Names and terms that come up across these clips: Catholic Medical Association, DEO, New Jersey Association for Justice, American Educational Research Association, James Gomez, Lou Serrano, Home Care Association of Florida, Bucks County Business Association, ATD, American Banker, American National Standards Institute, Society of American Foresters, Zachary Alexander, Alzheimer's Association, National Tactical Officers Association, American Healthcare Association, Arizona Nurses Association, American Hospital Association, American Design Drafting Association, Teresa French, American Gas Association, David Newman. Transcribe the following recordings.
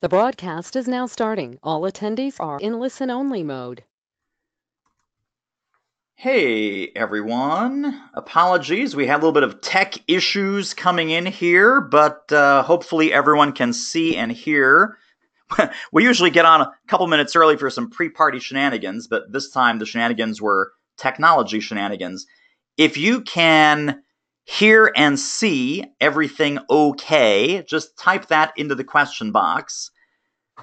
The broadcast is now starting. All attendees are in listen-only mode. Hey, everyone. Apologies. We had a little bit of tech issues coming in here, but hopefully everyone can see and hear. We usually get on a couple minutes early for some pre-party shenanigans, but this time the shenanigans were technology shenanigans. If you can hear and see everything okay, just type that into the question box.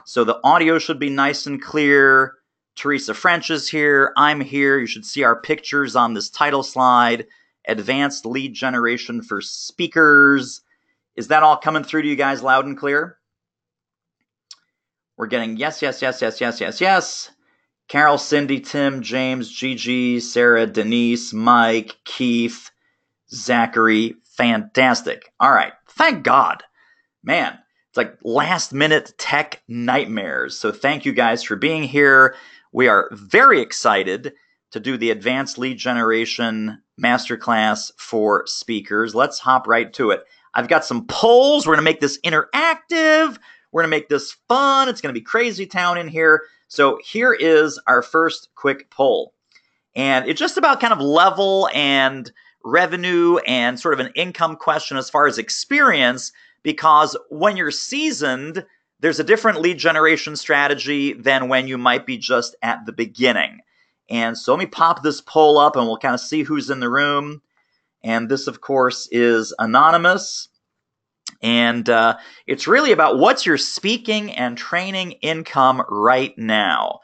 So the audio should be nice and clear. Teresa French is here. I'm here. You should see our pictures on this title slide. Advanced lead generation for speakers. Is that all coming through to you guys loud and clear? We're getting yes, yes, yes, yes, yes, yes, yes. Carol, Cindy, Tim, James, Gigi, Sarah, Denise, Mike, Keith, Zachary. Fantastic. All right. Thank God. Man, it's like last-minute tech nightmares. So thank you guys for being here. We are very excited to do the Advanced Lead Generation Masterclass for Speakers. Let's hop right to it. I've got some polls. We're going to make this interactive. We're going to make this fun. It's going to be crazy town in here. So here is our first quick poll. And it's just about kind of level and revenue and sort of an income question as far as experience, because when you're seasoned, there's a different lead generation strategy than when you might be just at the beginning. And so let me pop this poll up and we'll kind of see who's in the room. And this, of course, is anonymous. And it's really about what's your speaking and training income right now.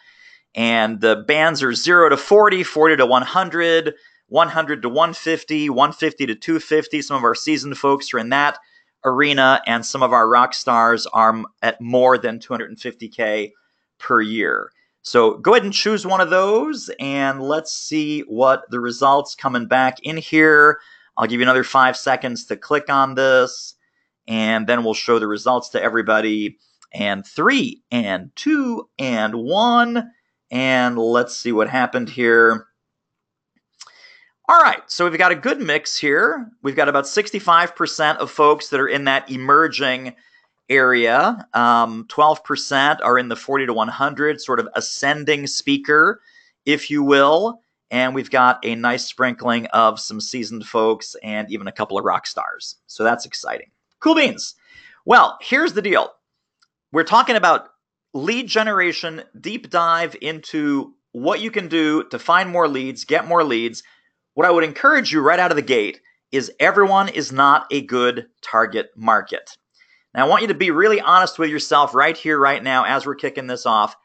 And the bands are 0 to 40, 40 to 100, 100 to 150, 150 to 250. Some of our seasoned folks are in that arena, and some of our rock stars are at more than 250K per year. So go ahead and choose one of those, and let's see what the results coming back in here. I'll give you another 5 seconds to click on this, and then we'll show the results to everybody. And 3 and 2 and 1. And let's see what happened here. All right, so we've got a good mix here. We've got about 65% of folks that are in that emerging area. 12% are in the 40 to 100, sort of ascending speaker, if you will. And we've got a nice sprinkling of some seasoned folks and even a couple of rock stars. So that's exciting. Cool beans. Well, here's the deal. We're talking about lead generation, deep dive into what you can do to find more leads, get more leads. What I would encourage you right out of the gate is everyone is not a good target market. Now, I want you to be really honest with yourself right here, right now, as we're kicking this off.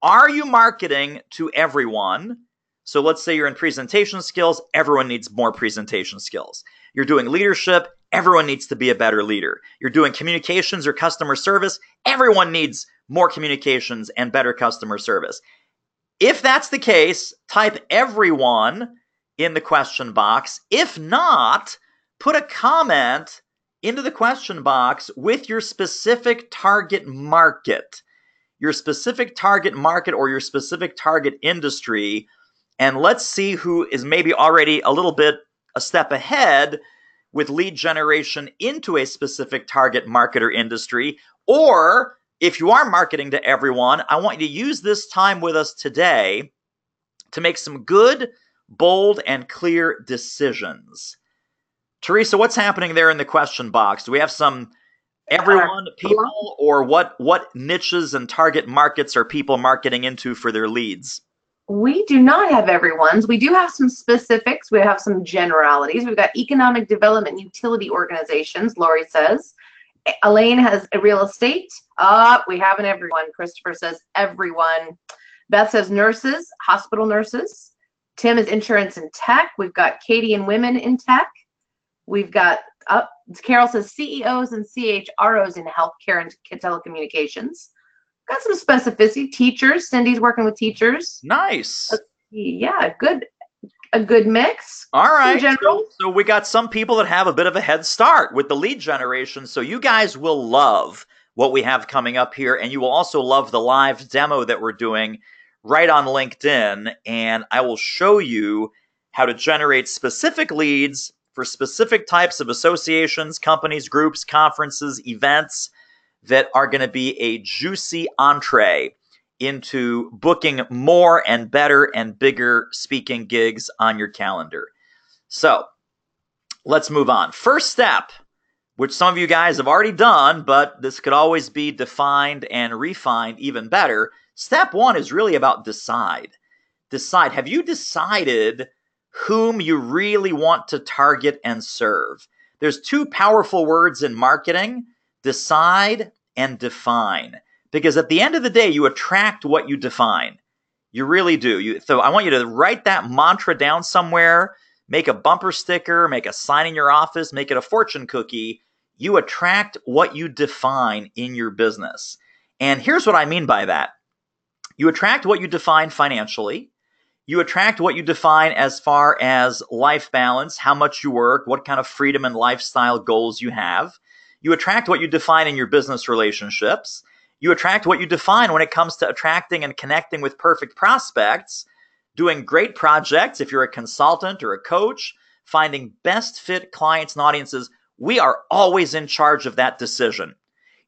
Are you marketing to everyone? So let's say you're in presentation skills. Everyone needs more presentation skills. You're doing leadership. Everyone needs to be a better leader. You're doing communications or customer service. Everyone needs more communications and better customer service. If that's the case, type everyone in the question box. If not, put a comment into the question box with your specific target market, or your specific target industry. And let's see who is maybe already a little bit a step ahead with lead generation into a specific target market or industry. Or if you are marketing to everyone, I want you to use this time with us today to make some good, bold, and clear decisions. Teresa, what's happening there in the question box? Do we have some everyone people, or what niches and target markets are people marketing into for their leads? We do not have everyone's. We do have some specifics. We have some generalities. We've got economic development utility organizations, Lori says. Elaine has a real estate. We have an everyone. Christopher says everyone. Beth says nurses, hospital nurses. Tim is insurance and tech. We've got Katie and women in tech. We've got, Carol says CEOs and CHROs in healthcare and telecommunications. Got some specificity. Teachers. Cindy's working with teachers. Nice. Yeah, a good mix. All right. In general. So we got some people that have a bit of a head start with the lead generation. So you guys will love what we have coming up here. And you will also love the live demo that we're doing right on LinkedIn. And I will show you how to generate specific leads for specific types of associations, companies, groups, conferences, events. that are going to be a juicy entree into booking more and better and bigger speaking gigs on your calendar. So let's move on. First step, which some of you guys have already done, but this could always be defined and refined even better. Step one is really about decide. Decide. Have you decided whom you really want to target and serve? There's two powerful words in marketing, decide and define. Because at the end of the day, you attract what you define. You really do. So I want you to write that mantra down somewhere, make a bumper sticker, make a sign in your office, make it a fortune cookie. You attract what you define in your business. And here's what I mean by that. You attract what you define financially. You attract what you define as far as life balance, how much you work, what kind of freedom and lifestyle goals you have. You attract what you define in your business relationships. You attract what you define when it comes to attracting and connecting with perfect prospects, doing great projects if you're a consultant or a coach, finding best fit clients and audiences. We are always in charge of that decision.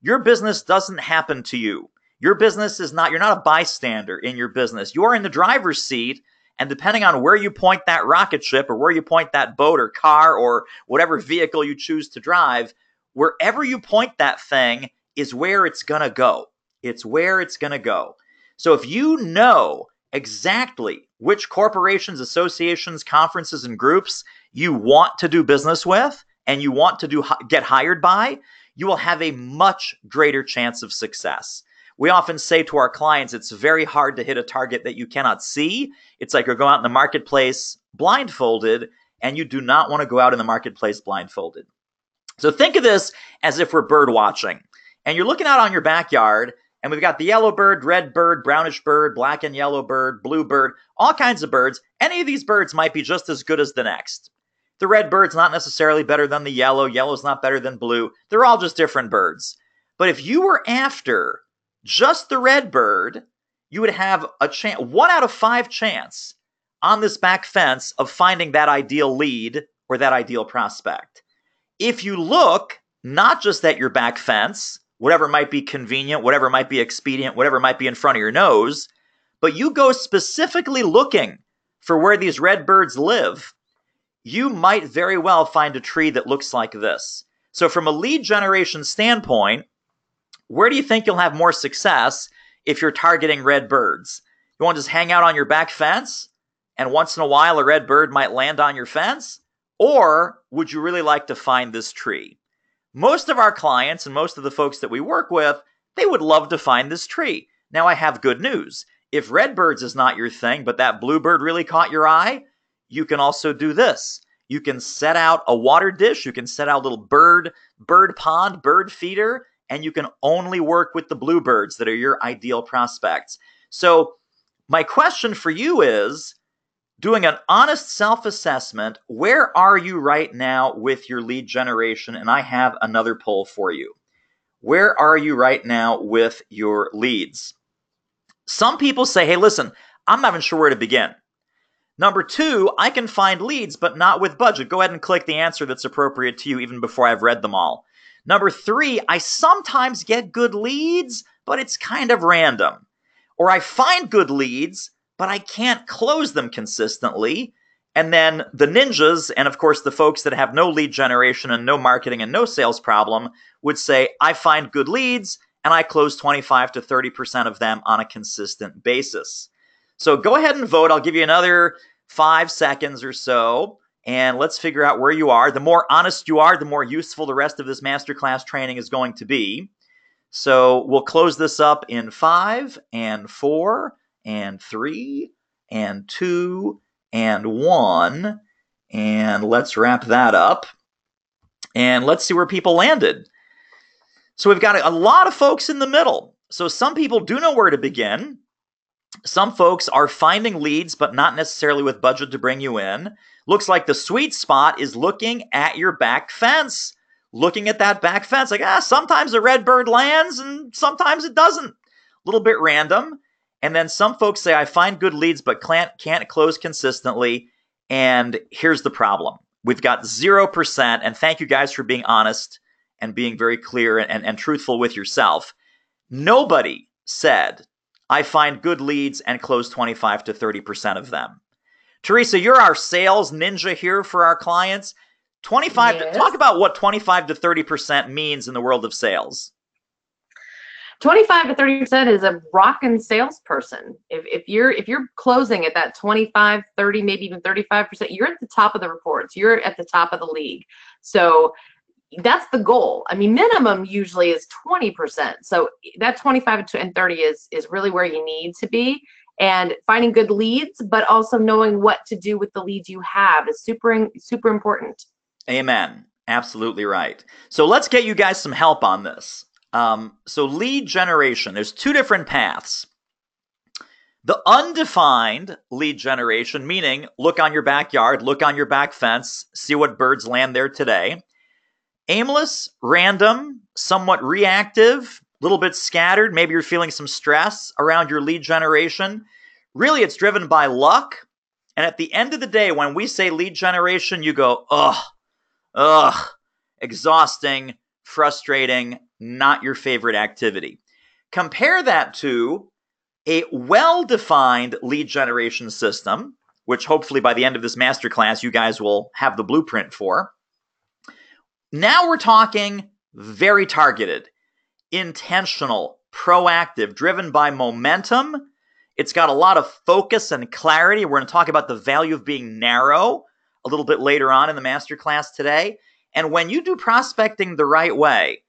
Your business doesn't happen to you. Your business is not, you're not a bystander in your business. You're in the driver's seat, and depending on where you point that rocket ship or where you point that boat or car or whatever vehicle you choose to drive, wherever you point that thing, is where it's going to go. It's where it's going to go. So if you know exactly which corporations, associations, conferences, and groups you want to do business with and you want to get hired by, you will have a much greater chance of success. We often say to our clients, it's very hard to hit a target that you cannot see. It's like you're going out in the marketplace blindfolded, and you do not want to go out in the marketplace blindfolded. So think of this as if we're bird watching. And you're looking out on your backyard, and we've got the yellow bird, red bird, brownish bird, black and yellow bird, blue bird, all kinds of birds. Any of these birds might be just as good as the next. The red bird's not necessarily better than the yellow. Yellow's not better than blue. They're all just different birds. But if you were after just the red bird, you would have a chance, 1 out of 5 chance on this back fence of finding that ideal lead or that ideal prospect. If you look not just at your back fence, whatever might be convenient, whatever might be expedient, whatever might be in front of your nose, but you go specifically looking for where these red birds live, you might very well find a tree that looks like this. So from a lead generation standpoint, where do you think you'll have more success if you're targeting red birds? You want to just hang out on your back fence and once in a while a red bird might land on your fence? Or would you really like to find this tree? Most of our clients and most of the folks that we work with, they would love to find this tree. Now I have good news. If redbirds is not your thing, but that bluebird really caught your eye, you can also do this. You can set out a water dish. You can set out a little bird pond, bird feeder, and you can only work with the bluebirds that are your ideal prospects. So my question for you is, doing an honest self-assessment, where are you right now with your lead generation? And I have another poll for you. Where are you right now with your leads? Some people say, hey, listen, I'm not even sure where to begin. Number 2, I can find leads, but not with budget. Go ahead and click the answer that's appropriate to you even before I've read them all. Number 3, I sometimes get good leads, but it's kind of random. Or I find good leads, but I can't close them consistently. And then the ninjas, and of course the folks that have no lead generation and no marketing and no sales problem, would say, I find good leads and I close 25 to 30% of them on a consistent basis. So go ahead and vote. I'll give you another 5 seconds or so, and let's figure out where you are. The more honest you are, the more useful the rest of this masterclass training is going to be. So we'll close this up in 5 and 4 and 3 and 2 and 1, and let's wrap that up and let's see where people landed. So we've got a lot of folks in the middle. So some people do know where to begin. Some folks are finding leads, but not necessarily with budget to bring you in. Looks like the sweet spot is looking at your back fence, looking at that back fence. Like, sometimes a red bird lands and sometimes it doesn't. A little bit random. And then some folks say, I find good leads, but can't close consistently. And here's the problem. We've got 0%. And thank you guys for being honest and being very clear and truthful with yourself. Nobody said, I find good leads and close 25 to 30% of them. Teresa, you're our sales ninja here for our clients. 25. Yes. Talk about what 25 to 30% means in the world of sales. 25 to 30% is a rockin' salesperson. If you're closing at that 25, 30, maybe even 35%, you're at the top of the reports. You're at the top of the league. So that's the goal. I mean, minimum usually is 20%. So that 25 and 30 is really where you need to be. And finding good leads, but also knowing what to do with the leads you have is super important. Amen. Absolutely right. So let's get you guys some help on this. So lead generation, there's two different paths. The undefined lead generation, meaning look on your backyard, look on your back fence, see what birds land there today. Aimless, random, somewhat reactive, a little bit scattered. Maybe you're feeling some stress around your lead generation. Really, it's driven by luck. And at the end of the day, when we say lead generation, you go, ugh, exhausting, frustrating, not your favorite activity. Compare that to a well-defined lead generation system, which hopefully by the end of this masterclass, you guys will have the blueprint for. Now we're talking very targeted, intentional, proactive, driven by momentum. It's got a lot of focus and clarity. We're going to talk about the value of being narrow a little bit later on in the masterclass today. And when you do prospecting the right way,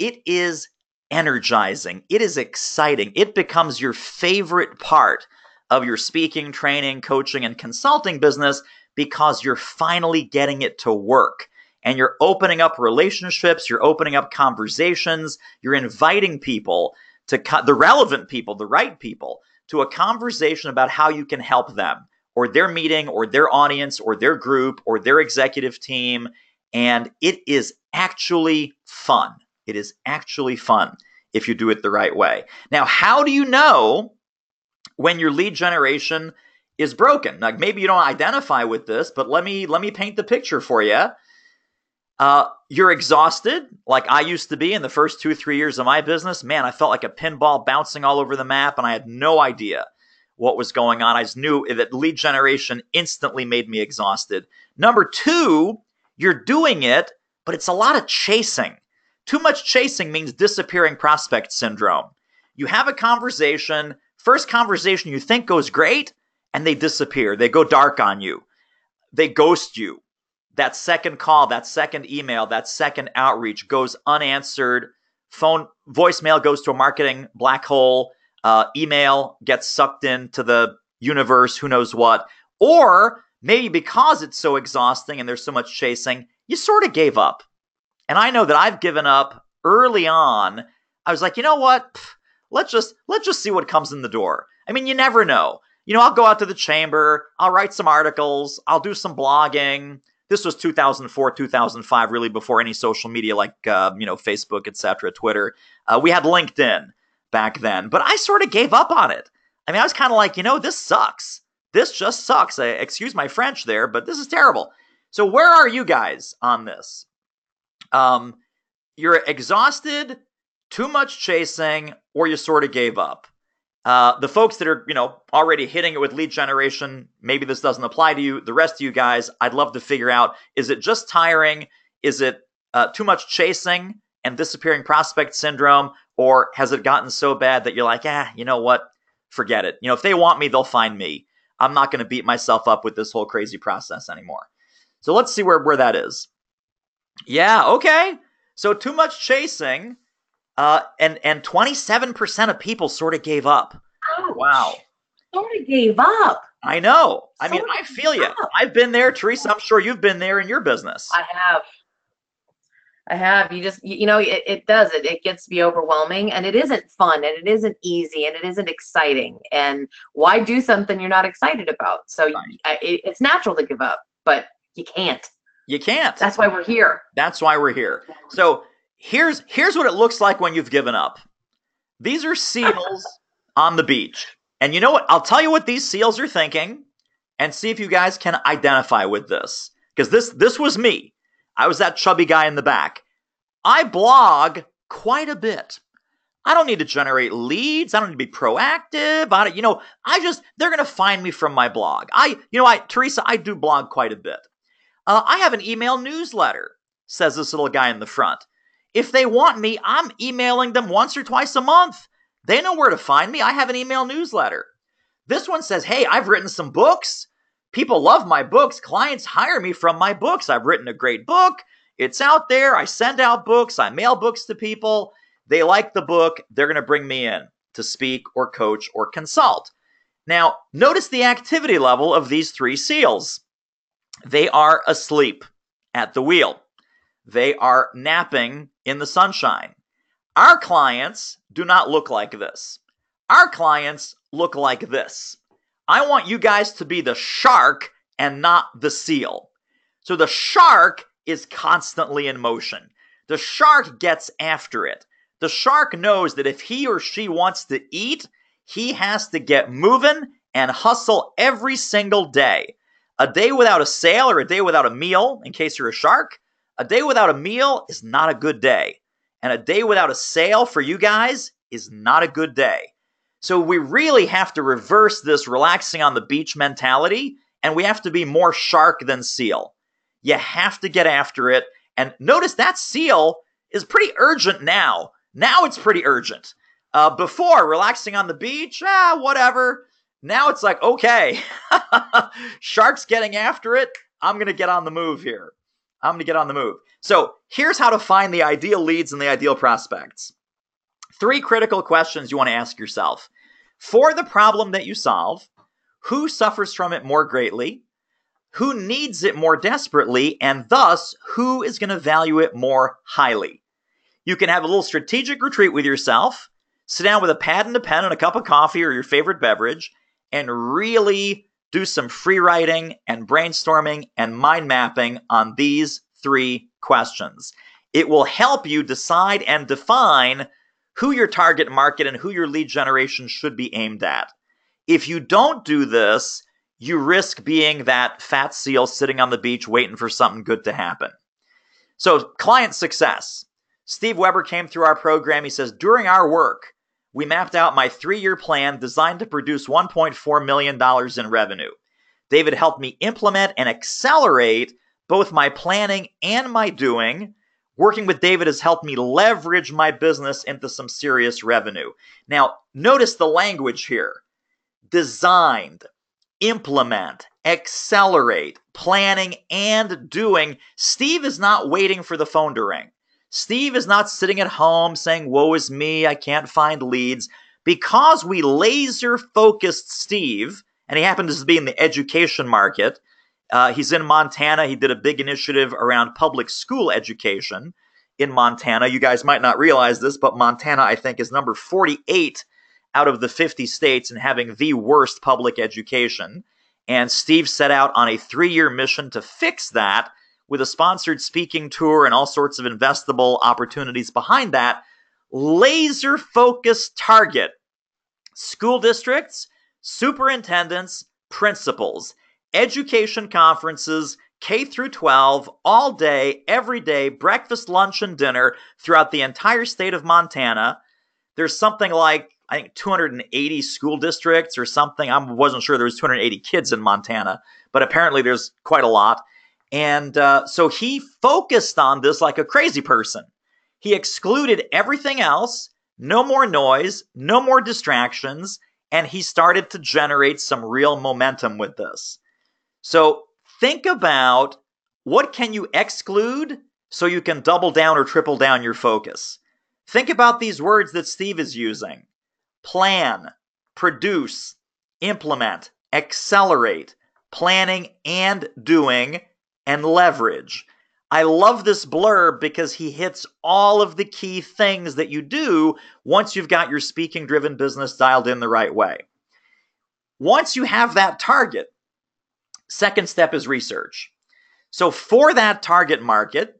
it is energizing. It is exciting. It becomes your favorite part of your speaking, training, coaching, and consulting business because you're finally getting it to work. And you're opening up relationships, you're opening up conversations, you're inviting people, the relevant people, the right people, to a conversation about how you can help them or their meeting or their audience or their group or their executive team. And it is actually fun. It is actually fun if you do it the right way. Now, how do you know when your lead generation is broken? Like maybe you don't identify with this, but let me paint the picture for you. You're exhausted, like I used to be in the first 2-3 years of my business. Man, I felt like a pinball bouncing all over the map, and I had no idea what was going on. I just knew that lead generation instantly made me exhausted. Number two, you're doing it, but it's a lot of chasing. Too much chasing means disappearing prospect syndrome. You have a conversation, first conversation you think goes great, and they disappear. They go dark on you. They ghost you. That second call, that second email, that second outreach goes unanswered. Phone, voicemail goes to a marketing black hole. Email gets sucked into the universe, who knows what. Or maybe because it's so exhausting and there's so much chasing, you sort of gave up. And I know that I've given up early on. I was like, you know what? Let's just see what comes in the door. I mean, you never know. You know, I'll go out to the chamber. I'll write some articles. I'll do some blogging. This was 2004, 2005, really before any social media like, Facebook, etc., Twitter. We had LinkedIn back then, but I sort of gave up on it. I mean, I was kind of like, this sucks. This just sucks. Excuse my French there, but this is terrible. So where are you guys on this? You're exhausted, too much chasing, or you sort of gave up. The folks that are, already hitting it with lead generation, maybe this doesn't apply to you. The rest of you guys, I'd love to figure out, is it just tiring? Is it too much chasing and disappearing prospect syndrome? Or has it gotten so bad that you're like, you know what? Forget it. If they want me, they'll find me. I'm not going to beat myself up with this whole crazy process anymore. So let's see where that is. Yeah, okay. So too much chasing. And 27% of people sort of gave up. Ouch. Wow. Sort of gave up. I know. I mean, I feel you. I've been there, Teresa. I'm sure you've been there in your business. I have. You just, it does. It gets to be overwhelming, and it isn't fun, and it isn't easy, and it isn't exciting. And why do something you're not excited about? So right. It's natural to give up, but you can't. You can't. That's why we're here. So Here's what it looks like when you've given up. These are seals on the beach. And you know what? I'll tell you what these seals are thinking and see if you guys can identify with this. Because this was me. I was that chubby guy in the back. I blog quite a bit. I don't need to generate leads. I don't need to be proactive. They're going to find me from my blog. Teresa, I do blog quite a bit. I have an email newsletter, says this little guy in the front. If they want me, I'm emailing them once or twice a month. They know where to find me. I have an email newsletter. This one says, hey, I've written some books. People love my books. Clients hire me from my books. I've written a great book. It's out there. I send out books. I mail books to people. They like the book. They're going to bring me in to speak or coach or consult. Now, notice the activity level of these three SEALs. They are asleep at the wheel. They are napping in the sunshine. Our clients do not look like this. Our clients look like this. I want you guys to be the shark and not the seal. So the shark is constantly in motion. The shark gets after it. The shark knows that if he or she wants to eat, he has to get moving and hustle every single day. A day without a sale or a day without a meal, in case you're a shark, a day without a meal is not a good day. And a day without a sale for you guys is not a good day. So we really have to reverse this relaxing on the beach mentality, and we have to be more shark than seal. You have to get after it. And notice that seal is pretty urgent now. Now it's pretty urgent. Before, relaxing on the beach, whatever. Now it's like, okay, shark's getting after it. I'm going to get on the move here. So here's how to find the ideal leads and the ideal prospects. Three critical questions you want to ask yourself. For the problem that you solve, who suffers from it more greatly? Who needs it more desperately, and thus who is going to value it more highly? You can have a little strategic retreat with yourself, sit down with a pad and a pen and a cup of coffee or your favorite beverage, and really do some free writing and brainstorming and mind mapping on these three questions. It will help you decide and define who your target market and who your lead generation should be aimed at. If you don't do this, you risk being that fat seal sitting on the beach waiting for something good to happen. So client success. Steve Weber came through our program. He says, during our work, we mapped out my three-year plan designed to produce $1.4 million in revenue. David helped me implement and accelerate both my planning and my doing. Working with David has helped me leverage my business into some serious revenue. Now, notice the language here. Designed. Implement, accelerate, planning, and doing. Steve is not waiting for the phone to ring. Steve is not sitting at home saying, woe is me, I can't find leads. Because we laser focused Steve, and he happens to be in the education market. He's in Montana. He did a big initiative around public school education in Montana. You guys might not realize this, but Montana, I think, is number 48 out of the 50 states and having the worst public education. And Steve set out on a three-year mission to fix that with a sponsored speaking tour and all sorts of investable opportunities behind that. Laser-focused target. School districts, superintendents, principals, education conferences, K through 12, all day, every day, breakfast, lunch, and dinner throughout the entire state of Montana. There's something like, I think 280 school districts or something. I wasn't sure there was 280 kids in Montana, but apparently there's quite a lot. And so he focused on this like a crazy person. He excluded everything else, no more noise, no more distractions, and he started to generate some real momentum with this. So think about what can you exclude so you can double down or triple down your focus. Think about these words that Steve is using. Plan, produce, implement, accelerate, planning and doing, and leverage. I love this blurb because he hits all of the key things that you do once you've got your speaking-driven business dialed in the right way. Once you have that target, second step is research. So for that target market,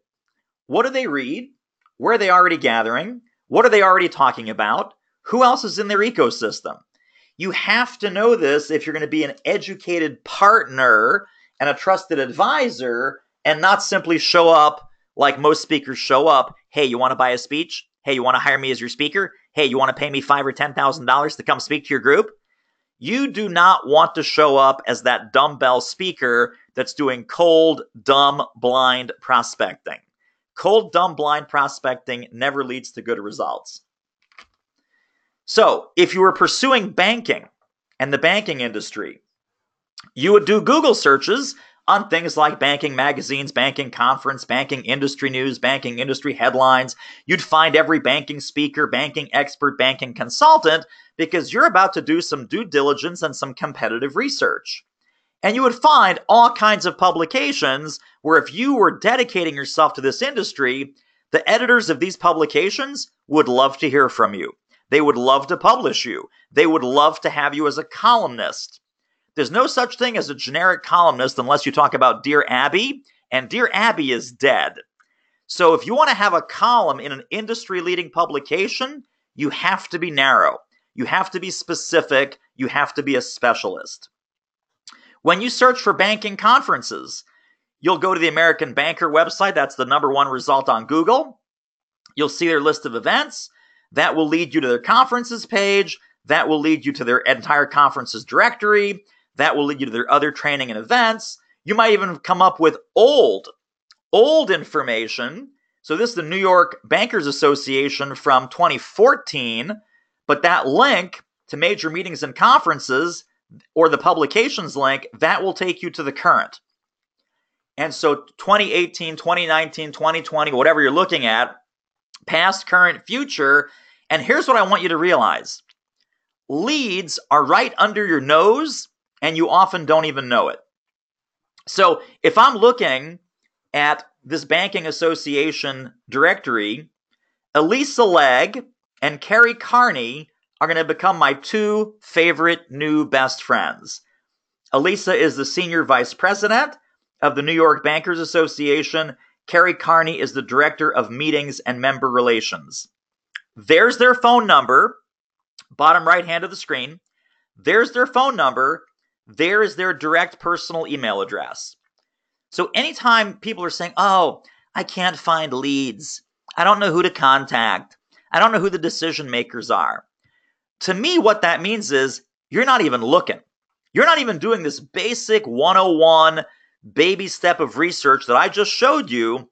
what do they read? Where are they already gathering? What are they already talking about? Who else is in their ecosystem? You have to know this if you're going to be an educated partner and a trusted advisor and not simply show up like most speakers show up, hey, you want to buy a speech? Hey, you want to hire me as your speaker? Hey, you want to pay me $5,000 or $10,000 to come speak to your group? You do not want to show up as that dumbbell speaker that's doing cold, dumb, blind prospecting. Cold, dumb, blind prospecting never leads to good results. So if you were pursuing banking and the banking industry, you would do Google searches on things like banking magazines, banking conference, banking industry news, banking industry headlines. You'd find every banking speaker, banking expert, banking consultant, because you're about to do some due diligence and some competitive research. And you would find all kinds of publications where if you were dedicating yourself to this industry, the editors of these publications would love to hear from you. They would love to publish you. They would love to have you as a columnist. There's no such thing as a generic columnist unless you talk about Dear Abby, and Dear Abby is dead. So if you want to have a column in an industry-leading publication, you have to be narrow. You have to be specific. You have to be a specialist. When you search for banking conferences, you'll go to the American Banker website. That's the #1 result on Google. You'll see their list of events. That will lead you to their conferences page. That will lead you to their entire conferences directory. That will lead you to their other training and events. You might even come up with old information. So this is the New York Bankers Association from 2014, but that link to major meetings and conferences or the publications link, that will take you to the current. And so 2018, 2019, 2020, whatever you're looking at, past, current, future. And here's what I want you to realize. Leads are right under your nose, and you often don't even know it. So if I'm looking at this banking association directory, Elisa Legg and Kerry Carney are going to become my two favorite new best friends. Elisa is the senior vice president of the New York Bankers Association. Kerry Carney is the director of meetings and member relations. There's their phone number. Bottom right hand of the screen, there's their phone number, there is their direct personal email address. So anytime people are saying, oh, I can't find leads, I don't know who to contact, I don't know who the decision makers are. To me, what that means is you're not even looking. You're not even doing this basic 101 baby step of research that I just showed you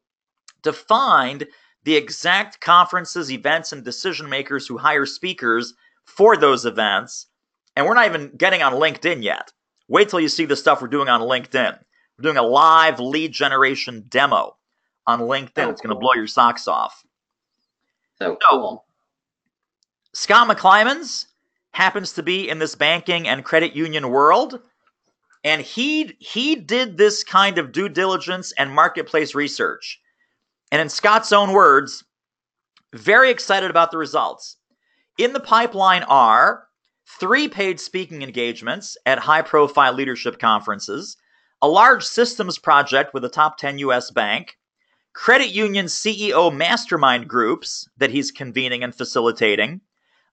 to find the exact conferences, events, and decision makers who hire speakers for those events, and we're not even getting on LinkedIn yet. Wait till you see the stuff we're doing on LinkedIn. We're doing a live lead generation demo on LinkedIn. It's going to blow your socks off. So cool. Scott McClymans happens to be in this banking and credit union world, and he did this kind of due diligence and marketplace research. And in Scott's own words, very excited about the results. In the pipeline are 3 paid speaking engagements at high-profile leadership conferences, a large systems project with a top 10 U.S. bank, credit union CEO mastermind groups that he's convening and facilitating,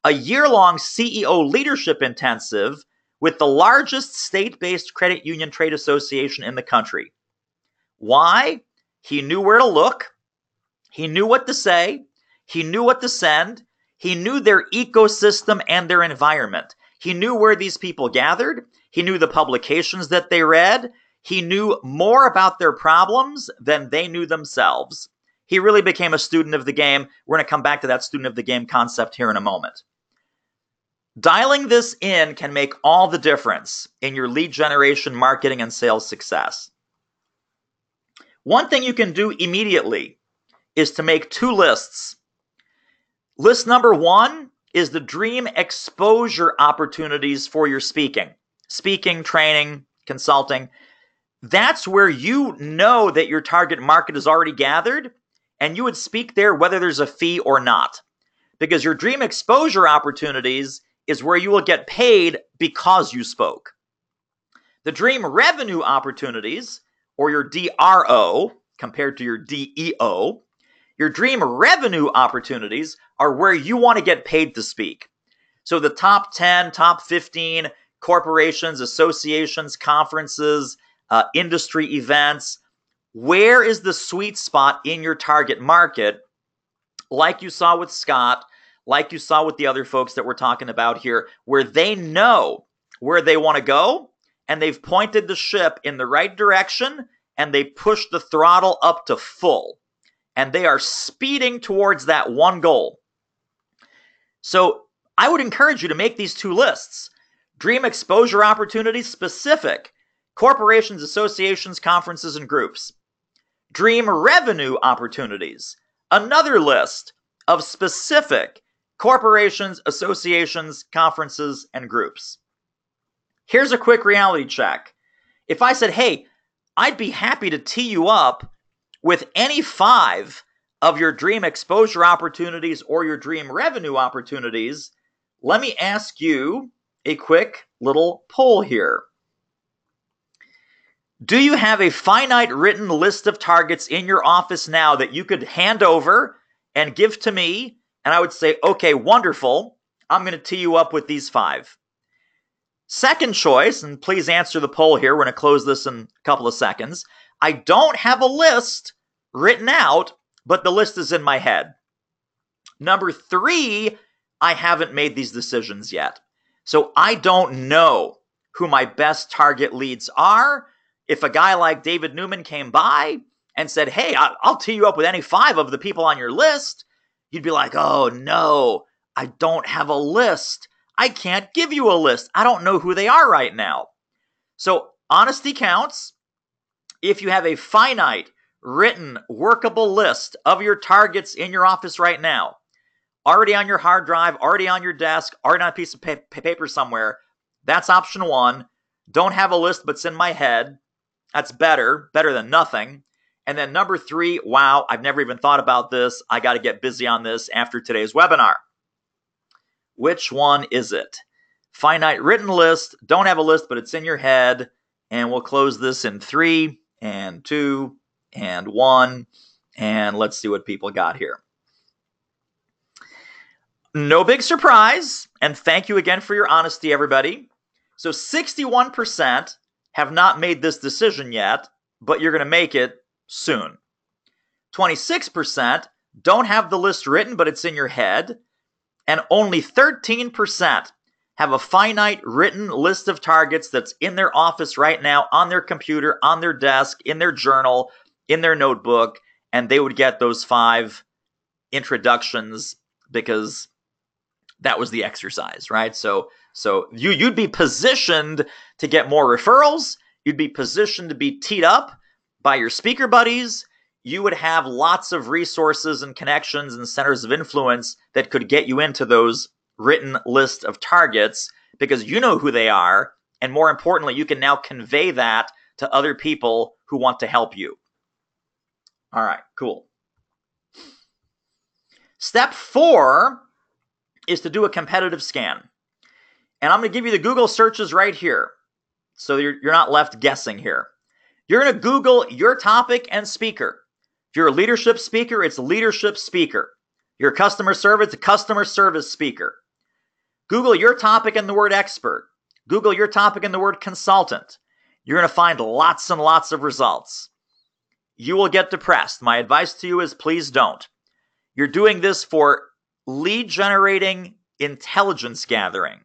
a year-long CEO leadership intensive with the largest state-based credit union trade association in the country. Why? He knew where to look. He knew what to say. He knew what to send. He knew their ecosystem and their environment. He knew where these people gathered. He knew the publications that they read. He knew more about their problems than they knew themselves. He really became a student of the game. We're going to come back to that student of the game concept here in a moment. Dialing this in can make all the difference in your lead generation, marketing, and sales success. One thing you can do immediately is to make 2 lists. List #1 is the dream exposure opportunities for your speaking. Speaking, training, consulting. That's where you know that your target market is already gathered, and you would speak there whether there's a fee or not. Because your dream exposure opportunities is where you will get paid because you spoke. The dream revenue opportunities, or your DRO compared to your DEO, your dream revenue opportunities are where you want to get paid to speak. So the top 10, top 15 corporations, associations, conferences, industry events, Where is the sweet spot in your target market? Like you saw with Scott, like you saw with the other folks that we're talking about here, where they know where they want to go and they've pointed the ship in the right direction and they push the throttle up to full and they are speeding towards that one goal. So I would encourage you to make these two lists. Dream exposure opportunities specific, corporations, associations, conferences, and groups. Dream revenue opportunities. Another list of specific corporations, associations, conferences, and groups. Here's a quick reality check. If I said, hey, I'd be happy to tee you up with any five of your dream exposure opportunities or your dream revenue opportunities, let me ask you a quick little poll here. Do you have a finite written list of targets in your office now that you could hand over and give to me? And I would say, okay, wonderful. I'm going to tee you up with these five. Second choice, and please answer the poll here. We're going to close this in a couple of seconds. I don't have a list written out, but the list is in my head. Number three, I haven't made these decisions yet. So I don't know who my best target leads are. If a guy like David Newman came by and said, hey, I'll tee you up with any five of the people on your list, you'd be like, oh, no, I don't have a list. I can't give you a list. I don't know who they are right now. So honesty counts. If you have a finite, written, workable list of your targets in your office right now, already on your hard drive, already on your desk, already on a piece of paper somewhere, that's option one. Don't have a list, but it's in my head. That's better than nothing. And then number three, wow, I've never even thought about this. I got to get busy on this after today's webinar. Which one is it? Finite written list, don't have a list, but it's in your head. And we'll close this in 3, and 2, and 1. And let's see what people got here. No big surprise. And thank you again for your honesty, everybody. So 61% have not made this decision yet, but you're going to make it soon. 26% don't have the list written, but it's in your head. And only 13% have a finite written list of targets that's in their office right now, on their computer, on their desk, in their journal, in their notebook, and they would get those five introductions because that was the exercise, right? So you'd be positioned to get more referrals. You'd be positioned to be teed up by your speaker buddies. You would have lots of resources and connections and centers of influence that could get you into those written list of targets because you know who they are. And more importantly, you can now convey that to other people who want to help you. All right, cool. Step four is to do a competitive scan. And I'm going to give you the Google searches right here. So you're not left guessing here. You're going to Google your topic and speaker. If you're a leadership speaker, it's leadership speaker. Your customer service, the customer service speaker. Google your topic and the word expert. Google your topic and the word consultant. You're going to find lots and lots of results. You will get depressed. My advice to you is please don't. You're doing this for lead generating intelligence gathering.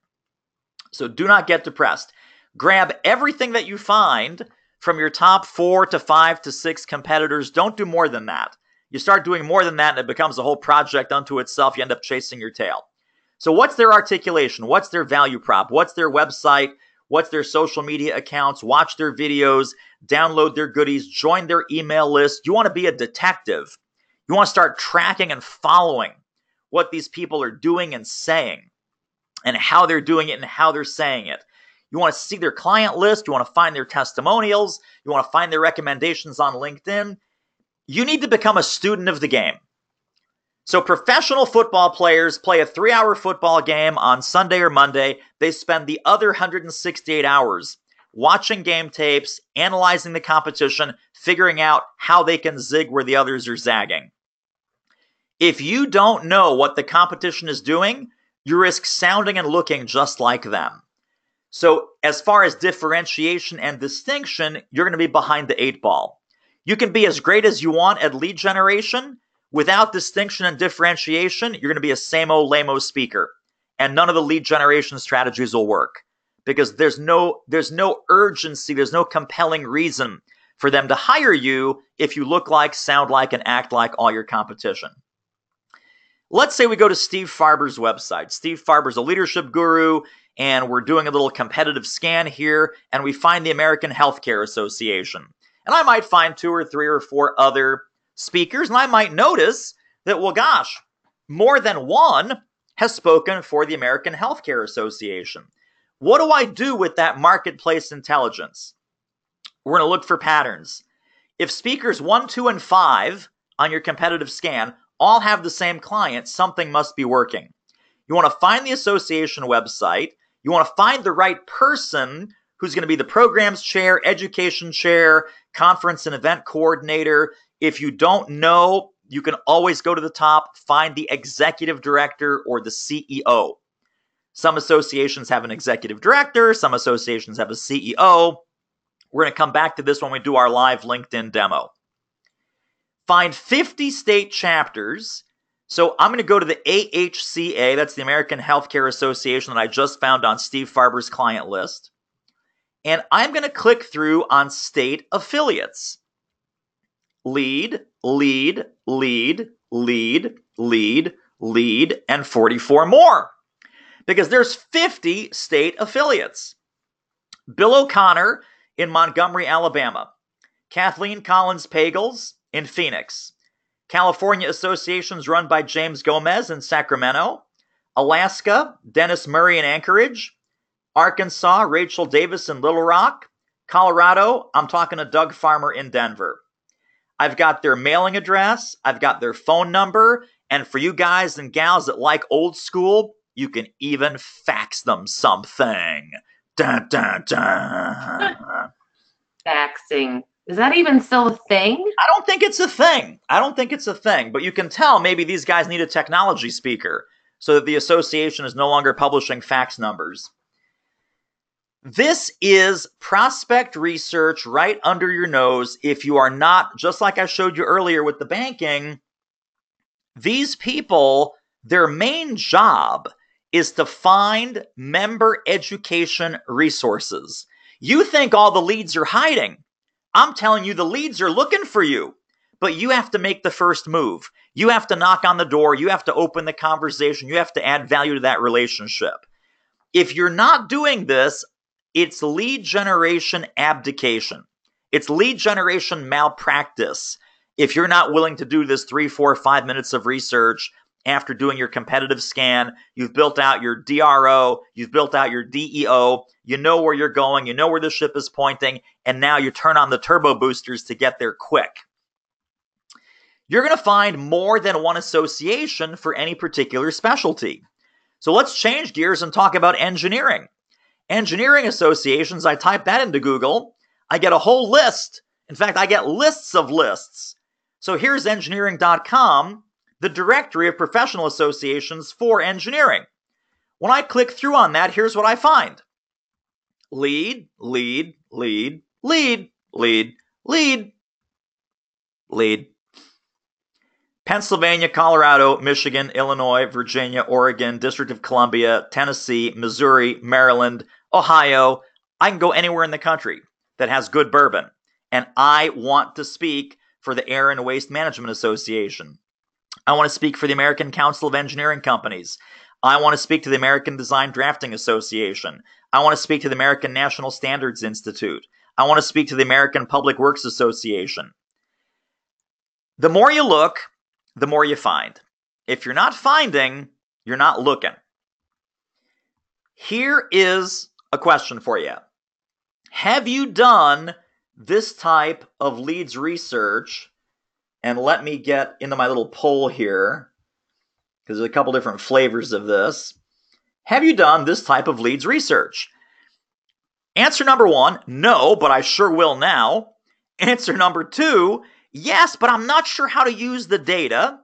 So do not get depressed. Grab everything that you find from your top 4 to 5 to 6 competitors. Don't do more than that. You start doing more than that and it becomes a whole project unto itself. You end up chasing your tail. So what's their articulation? What's their value prop? What's their website? What's their social media accounts? Watch their videos, download their goodies, join their email list. You want to be a detective. You want to start tracking and following what these people are doing and saying, and how they're doing it and how they're saying it. You want to see their client list. You want to find their testimonials. You want to find their recommendations on LinkedIn. You need to become a student of the game. So professional football players play a 3-hour football game on Sunday or Monday. They spend the other 168 hours watching game tapes, analyzing the competition, figuring out how they can zig where the others are zagging. If you don't know what the competition is doing, you risk sounding and looking just like them. So as far as differentiation and distinction, you're going to be behind the 8 ball. You can be as great as you want at lead generation. Without distinction and differentiation, you're going to be a same-o, lame-o speaker. And none of the lead generation strategies will work because there's no urgency, there's no compelling reason for them to hire you if you look like, sound like, and act like all your competition. Let's say we go to Steve Farber's website. Steve Farber's a leadership guru, and we're doing a little competitive scan here, and we find the American Healthcare Association. And I might find 2 or 3 or 4 other speakers, and I might notice that, well, gosh, more than one has spoken for the American Healthcare Association. What do I do with that marketplace intelligence? We're going to look for patterns. If speakers 1, 2, and 5 on your competitive scan all have the same client, something must be working. You want to find the association website. You want to find the right person who's going to be the programs chair, education chair, conference and event coordinator. If you don't know, you can always go to the top, find the executive director or the CEO. Some associations have an executive director. Some associations have a CEO. We're going to come back to this when we do our live LinkedIn demo. Find 50 state chapters. So I'm going to go to the AHCA. That's the American Healthcare Association that I just found on Steve Farber's client list. And I'm going to click through on state affiliates. Lead, lead, lead, lead, lead, lead, and 44 more. Because there's 50 state affiliates. Bill O'Connor in Montgomery, Alabama. Kathleen Collins-Pagels in Phoenix. California associations run by James Gomez in Sacramento. Alaska, Dennis Murray in Anchorage. Arkansas, Rachel Davis in Little Rock. Colorado, I'm talking to Doug Farmer in Denver. I've got their mailing address. I've got their phone number. And for you guys and gals that like old school, you can even fax them something. Dun, dun, dun. Faxing. Is that even still a thing? I don't think it's a thing. I don't think it's a thing. But you can tell maybe these guys need a technology speaker so that the association is no longer publishing fax numbers. This is prospect research right under your nose if you are not, just like I showed you earlier with the banking, these people, their main job is to find member education resources. You think all the leads are hiding. I'm telling you the leads are looking for you, but you have to make the first move. You have to knock on the door. You have to open the conversation. You have to add value to that relationship. If you're not doing this, it's lead generation abdication. It's lead generation malpractice. If you're not willing to do this 3, 4, 5 minutes of research, after doing your competitive scan, you've built out your DRO, you've built out your DEO, you know where you're going, you know where the ship is pointing, and now you turn on the turbo boosters to get there quick. You're going to find more than one association for any particular specialty. So let's change gears and talk about engineering. Engineering associations, I type that into Google, I get a whole list. In fact, I get lists of lists. So here's engineering.com. The directory of professional associations for engineering. When I click through on that, here's what I find. Lead, lead, lead, lead, lead, lead, lead. Pennsylvania, Colorado, Michigan, Illinois, Virginia, Oregon, District of Columbia, Tennessee, Missouri, Maryland, Ohio. I can go anywhere in the country that has good bourbon. And I want to speak for the Air and Waste Management Association. I want to speak for the American Council of Engineering Companies. I want to speak to the American Design Drafting Association. I want to speak to the American National Standards Institute. I want to speak to the American Public Works Association. The more you look, the more you find. If you're not finding, you're not looking. Here is a question for you. Have you done this type of leads research? And let me get into my little poll here, because there's a couple different flavors of this. Have you done this type of leads research? Answer number 1, no, but I sure will now. Answer number 2, yes, but I'm not sure how to use the data.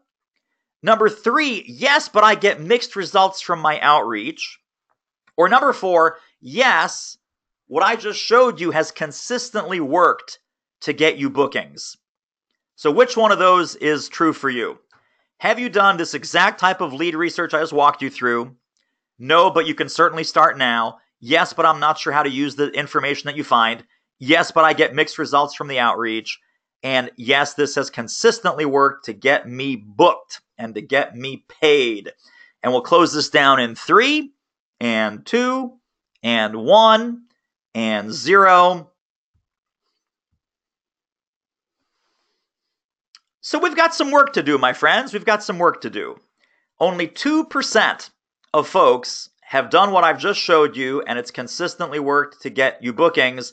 Number 3, yes, but I get mixed results from my outreach. Or number 4, yes, what I just showed you has consistently worked to get you bookings. So which one of those is true for you? Have you done this exact type of lead research I just walked you through? No, but you can certainly start now. Yes, but I'm not sure how to use the information that you find. Yes, but I get mixed results from the outreach. And yes, this has consistently worked to get me booked and to get me paid. And we'll close this down in 3, and 2, and 1, and 0. So we've got some work to do, my friends. We've got some work to do. Only 2% of folks have done what I've just showed you, and it's consistently worked to get you bookings.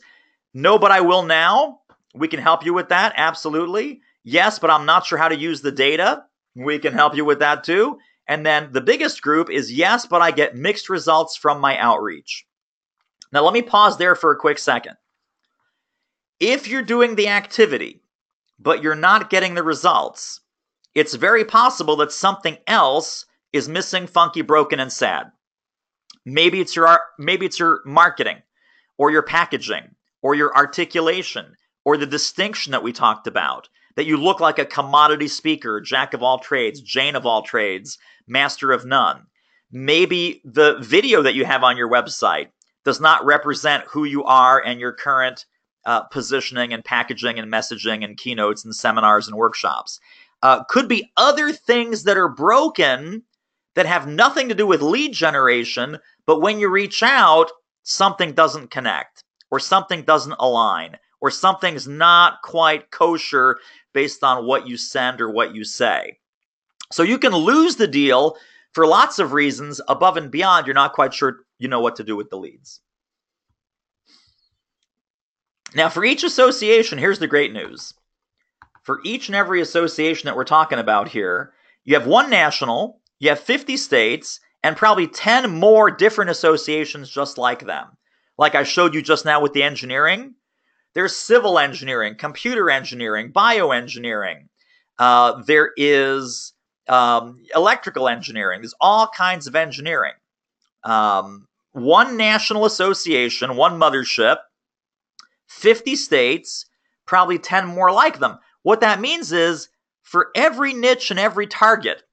No, but I will now. We can help you with that, absolutely. Yes, but I'm not sure how to use the data. We can help you with that too. And then the biggest group is yes, but I get mixed results from my outreach. Now let me pause there for a quick second. If you're doing the activity, but you're not getting the results, it's very possible that something else is missing, funky, broken, and sad. Maybe it's your marketing, or your packaging, or your articulation, or the distinction that we talked about, that you look like a commodity speaker, jack of all trades, Jane of all trades, master of none. Maybe the video that you have on your website does not represent who you are and your current positioning and packaging and messaging and keynotes and seminars and workshops. Could be other things that are broken that have nothing to do with lead generation, but when you reach out, something doesn't connect, or something doesn't align, or something's not quite kosher based on what you send or what you say. So you can lose the deal for lots of reasons above and beyond. You're not quite sure you know what to do with the leads. Now, for each association, here's the great news. For each and every association that we're talking about here, you have one national, you have 50 states, and probably 10 more different associations just like them. Like I showed you just now with the engineering, there's civil engineering, computer engineering, bioengineering. There is electrical engineering. There's all kinds of engineering. One national association, one mothership, 50 states, probably 10 more like them. What that means is for every niche and every target,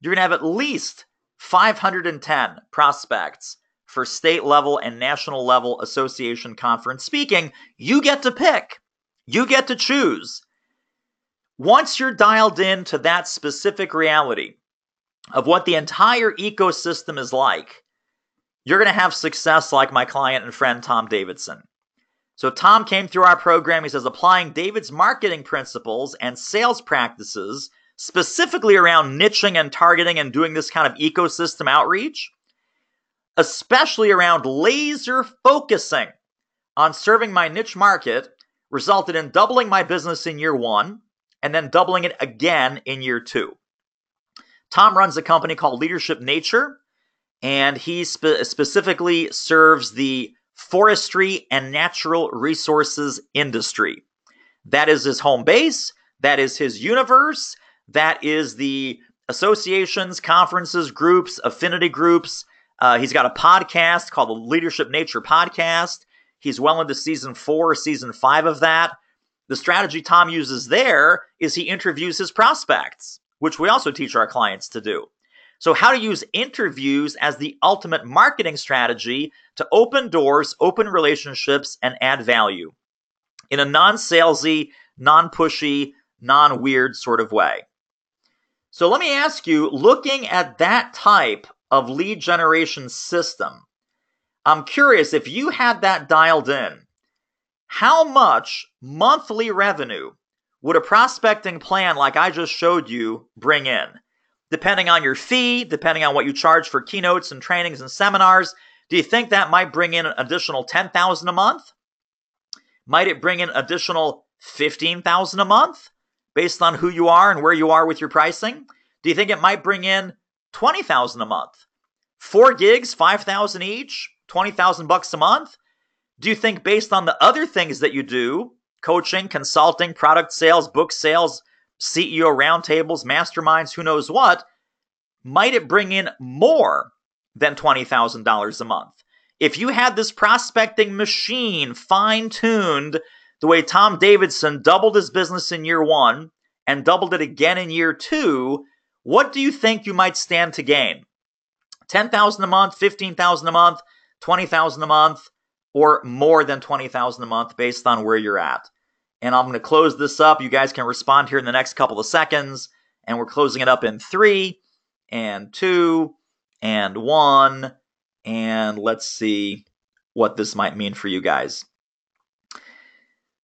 you're going to have at least 510 prospects for state level and national level association conference speaking. You get to pick. You get to choose. Once you're dialed in to that specific reality of what the entire ecosystem is like, you're going to have success like my client and friend Tom Davidson. So Tom came through our program. He says, applying David's marketing principles and sales practices specifically around niching and targeting and doing this kind of ecosystem outreach, especially around laser focusing on serving my niche market, resulted in doubling my business in year 1 and then doubling it again in year 2. Tom runs a company called Leadership Nature, and he specifically serves the forestry and natural resources industry. That is his home base. That is his universe. That is the associations, conferences, groups, affinity groups. He's got a podcast called the Leadership Nature Podcast. He's well into season 4, season 5 of that. The strategy Tom uses there is he interviews his prospects, which we also teach our clients to do. So how to use interviews as the ultimate marketing strategy to open doors, open relationships, and add value in a non-salesy, non-pushy, non-weird sort of way. So let me ask you, looking at that type of lead generation system, I'm curious, if you had that dialed in, how much monthly revenue would a prospecting plan like I just showed you bring in? Depending on your fee, depending on what you charge for keynotes and trainings and seminars, do you think that might bring in an additional $10,000 a month? Might it bring in an additional $15,000 a month based on who you are and where you are with your pricing? Do you think it might bring in $20,000 a month? 4 gigs, $5,000 each, $20,000 a month. Do you think, based on the other things that you do, coaching, consulting, product sales, book sales, CEO roundtables, masterminds, who knows what, might it bring in more than $20,000 a month? If you had this prospecting machine fine-tuned the way Tom Davidson doubled his business in year 1 and doubled it again in year two, what do you think you might stand to gain? $10,000 a month, $15,000 a month, $20,000 a month, or more than $20,000 a month based on where you're at. And I'm going to close this up. You guys can respond here in the next couple of seconds. And we're closing it up in 3, and 2, and 1. And let's see what this might mean for you guys.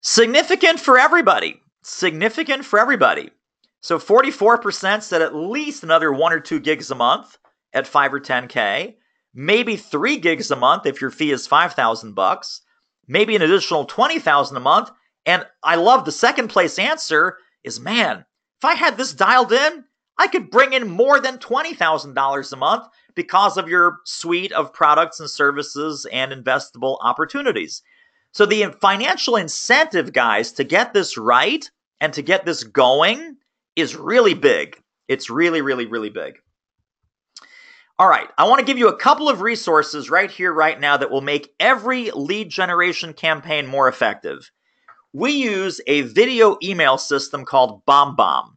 Significant for everybody. Significant for everybody. So 44% said at least another 1 or 2 gigs a month at 5 or 10K. Maybe 3 gigs a month if your fee is $5,000. Maybe an additional $20,000 a month. And I love the second place answer is, man, if I had this dialed in, I could bring in more than $20,000 a month because of your suite of products and services and investable opportunities. So the financial incentive, guys, to get this right and to get this going is really big. It's really, really, really big. All right, I want to give you a couple of resources right here, right now that will make every lead generation campaign more effective. We use a video email system called BombBomb,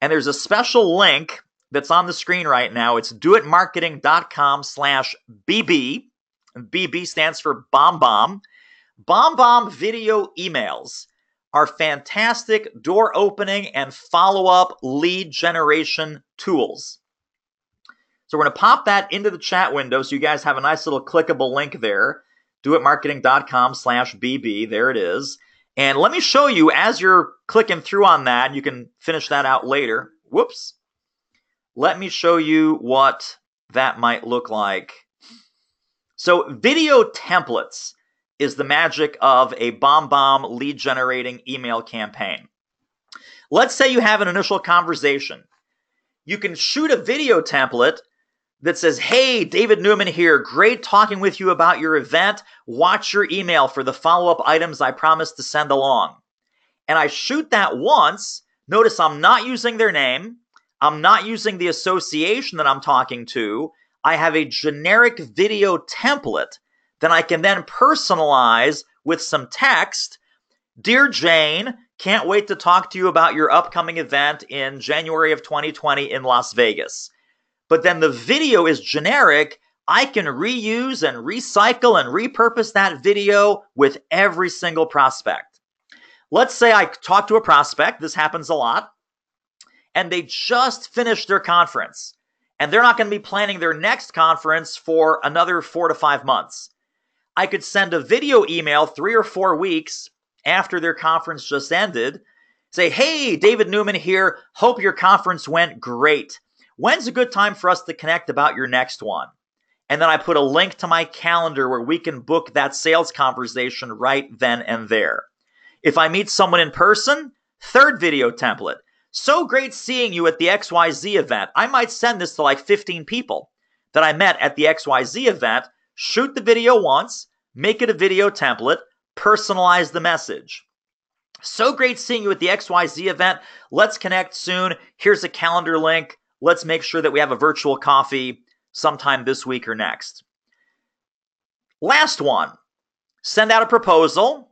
and there's a special link that's on the screen right now. It's doitmarketing.com/BB. BB stands for BombBomb. BombBomb video emails are fantastic door opening and follow-up lead generation tools. So we're going to pop that into the chat window so you guys have a nice little clickable link there. doitmarketing.com/BB. There it is. And let me show you as you're clicking through on that, you can finish that out later. Whoops. Let me show you what that might look like. So video templates is the magic of a BombBomb lead generating email campaign. Let's say you have an initial conversation. You can shoot a video template that says, hey, David Newman here. Great talking with you about your event. Watch your email for the follow-up items I promised to send along. And I shoot that once. Notice I'm not using their name. I'm not using the association that I'm talking to. I have a generic video template that I can then personalize with some text. Dear Jane, can't wait to talk to you about your upcoming event in January of 2020 in Las Vegas. But then the video is generic. I can reuse and recycle and repurpose that video with every single prospect. Let's say I talk to a prospect, this happens a lot, and they just finished their conference, and they're not going to be planning their next conference for another 4 to 5 months. I could send a video email 3 or 4 weeks after their conference just ended, say, hey, David Newman here, hope your conference went great. When's a good time for us to connect about your next one? And then I put a link to my calendar where we can book that sales conversation right then and there. If I meet someone in person, third video template. So great seeing you at the XYZ event. I might send this to like 15 people that I met at the XYZ event. Shoot the video once, make it a video template, personalize the message. So great seeing you at the XYZ event. Let's connect soon. Here's a calendar link. Let's make sure that we have a virtual coffee sometime this week or next. Last one, send out a proposal,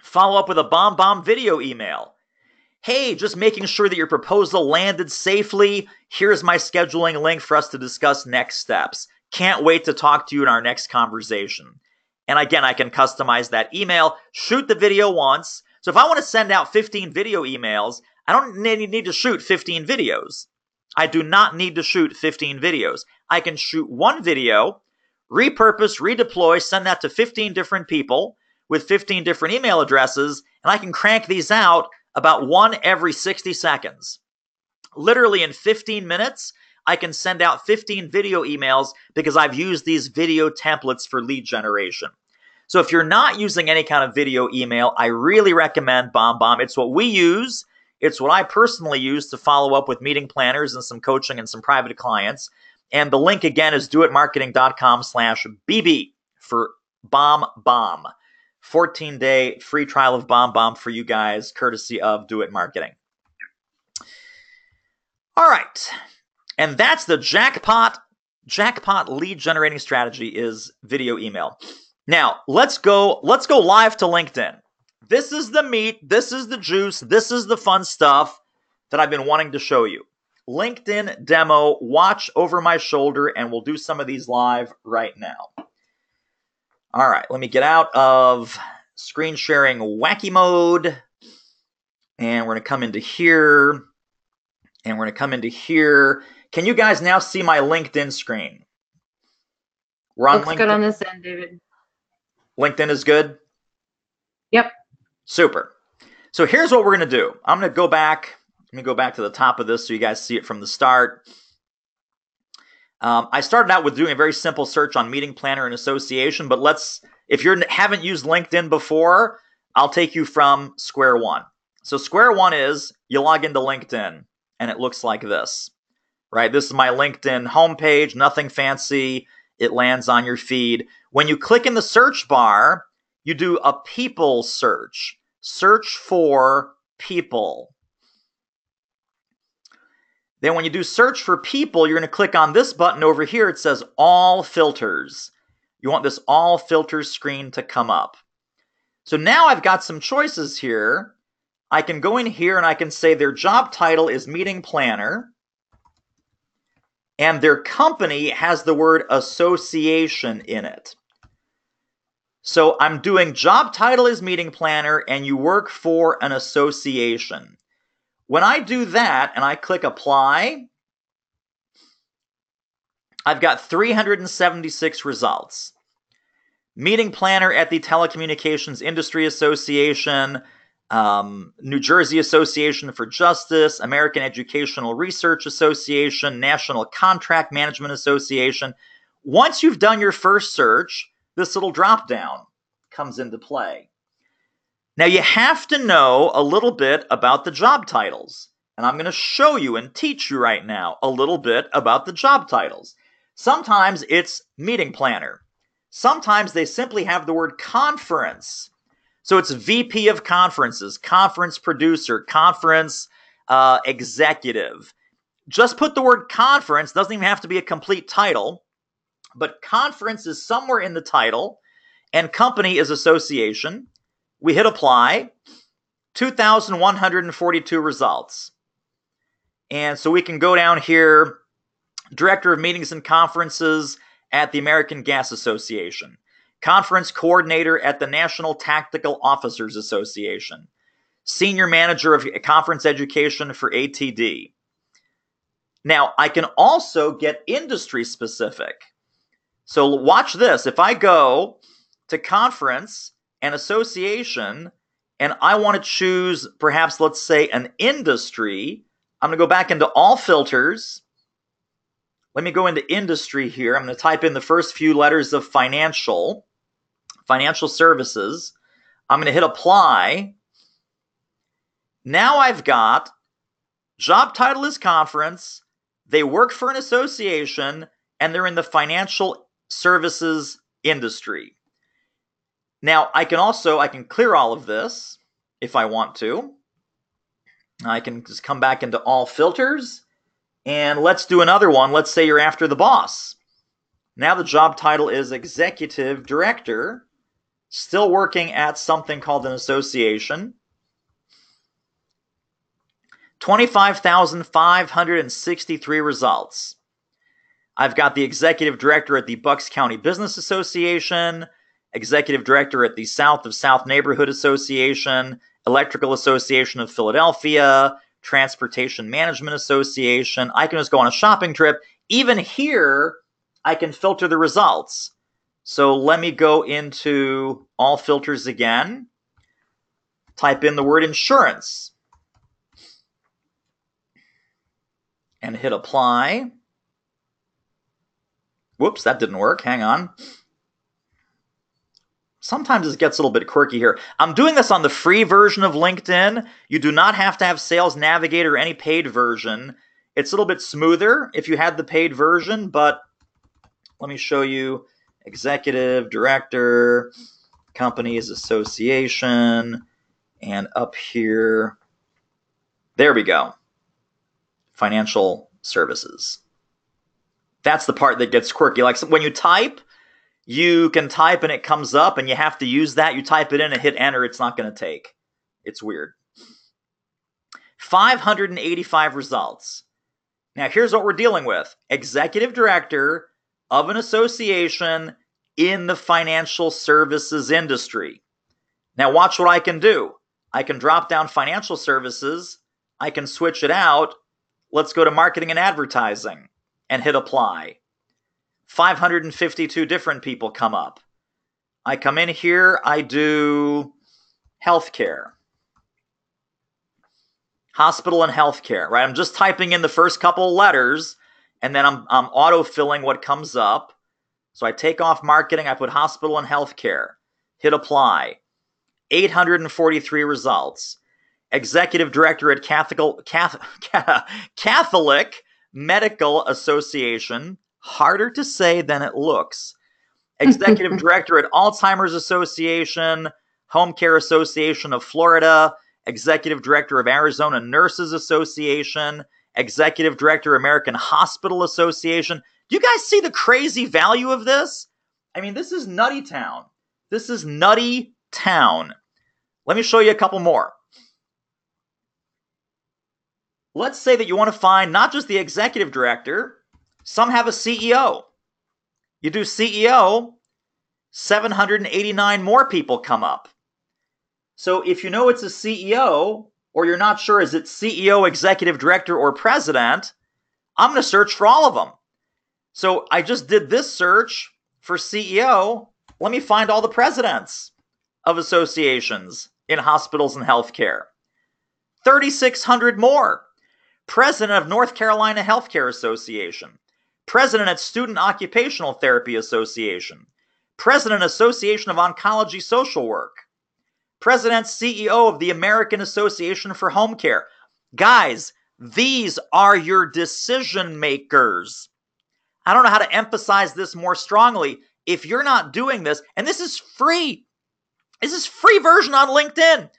follow up with a BombBomb video email. Hey, just making sure that your proposal landed safely. Here's my scheduling link for us to discuss next steps. Can't wait to talk to you in our next conversation. And again, I can customize that email, shoot the video once. So if I want to send out 15 video emails, I don't need to shoot 15 videos. I do not need to shoot 15 videos. I can shoot one video, repurpose, redeploy, send that to 15 different people with 15 different email addresses, and I can crank these out about one every 60 seconds. Literally in 15 minutes, I can send out 15 video emails because I've used these video templates for lead generation. So if you're not using any kind of video email, I really recommend BombBomb. It's what we use. It's what I personally use to follow up with meeting planners and some coaching and some private clients. And the link again is doitmarketing.com/BB for BombBomb. 14-day free trial of BombBomb for you guys, courtesy of Do It Marketing. All right. And that's the jackpot. Jackpot lead generating strategy is video email. Now, let's go live to LinkedIn. This is the meat, this is the juice, this is the fun stuff. that I've been wanting to show you. LinkedIn demo, watch over my shoulder, and we'll do some of these live right now. All right, let me get out of screen sharing wacky mode. And we're going to come into here. And we're going to come into here. Can you guys now see my LinkedIn screen? We're on LinkedIn. Looks good on this end, David. LinkedIn is good? Yep. Super. So here's what we're going to do. I'm going to go back. Let me go back to the top of this so you guys see it from the start. I started out with doing a very simple search on meeting planner and association, but let's, if you haven't used LinkedIn before, I'll take you from square one. So square one is you log into LinkedIn and it looks like this, right? This is my LinkedIn homepage, nothing fancy. It lands on your feed. When you click in the search bar, you do a people search, search for people. Then when you do search for people, you're going to click on this button over here. It says all filters. You want this all filters screen to come up. So now I've got some choices here. I can go in here and I can say their job title is meeting planner. And their company has the word association in it. So I'm doing job title is meeting planner and you work for an association. When I do that and I click apply, I've got 376 results. Meeting planner at the Telecommunications Industry Association, New Jersey Association for Justice, American Educational Research Association, National Contract Management Association. Once you've done your first search, this little drop down comes into play. Now you have to know a little bit about the job titles. And I'm going to show you and teach you right now a little bit about the job titles. Sometimes it's meeting planner. Sometimes they simply have the word conference. So it's VP of conferences, conference producer, conference executive. Just put the word conference. Doesn't even have to be a complete title. But conference is somewhere in the title. And company is association. We hit apply, 2,142 results. And so we can go down here, Director of Meetings and Conferences at the American Gas Association, Conference Coordinator at the National Tactical Officers Association, Senior Manager of Conference Education for ATD. Now, I can also get industry specific. So watch this. If I go to conference an association, and I want to choose perhaps, let's say, an industry, I'm going to go back into all filters. Let me go into industry here. I'm going to type in the first few letters of financial services. I'm going to hit apply. Now I've got job title is conference. They work for an association, and they're in the financial services industry. Now, I can clear all of this if I want to. I can just come back into all filters and let's do another one. Let's say you're after the boss. Now the job title is executive director, still working at something called an association. 25,563 results. I've got the executive director at the Bucks County Business Association, Executive Director at the South of South Neighborhood Association, Electrical Association of Philadelphia, Transportation Management Association. I can just go on a shopping trip. Even here, I can filter the results. So let me go into all filters again. Type in the word insurance. And hit apply. Whoops, that didn't work. Hang on. Sometimes it gets a little bit quirky here. I'm doing this on the free version of LinkedIn. You do not have to have Sales Navigator or any paid version. It's a little bit smoother if you had the paid version, but let me show you executive, director, companies, association, and up here. There we go. Financial services. That's the part that gets quirky. Like when you type, you can type and it comes up and you have to use that. You type it in and hit enter. It's not going to take. It's weird. 585 results. Now, here's what we're dealing with. Executive director of an association in the financial services industry. Now, watch what I can do. I can drop down financial services. I can switch it out. Let's go to marketing and advertising and hit apply. 552 different people come up. I come in here. I do healthcare. Hospital and healthcare, right? I'm just typing in the first couple letters, and then I'm auto-filling what comes up. So I take off marketing. I put hospital and healthcare. Hit apply. 843 results. Executive director at Catholic Medical Association. Harder to say than it looks. Executive director at Alzheimer's Association, Home Care Association of Florida, executive director of Arizona Nurses Association, executive director American Hospital Association. Do you guys see the crazy value of this? I mean, this is nutty town. This is nutty town. Let me show you a couple more. Let's say that you want to find not just the executive director. Some have a CEO. You do CEO, 789 more people come up. So if you know it's a CEO, or you're not sure, is it CEO, executive director, or president, I'm going to search for all of them. So I just did this search for CEO. Let me find all the presidents of associations in hospitals and healthcare. 3,600 more. President of North Carolina Healthcare Association. President at Student Occupational Therapy Association. President Association of Oncology Social Work. President CEO of the American Association for Home Care. Guys, these are your decision makers. I don't know how to emphasize this more strongly. If you're not doing this, and this is free. This is free version on LinkedIn.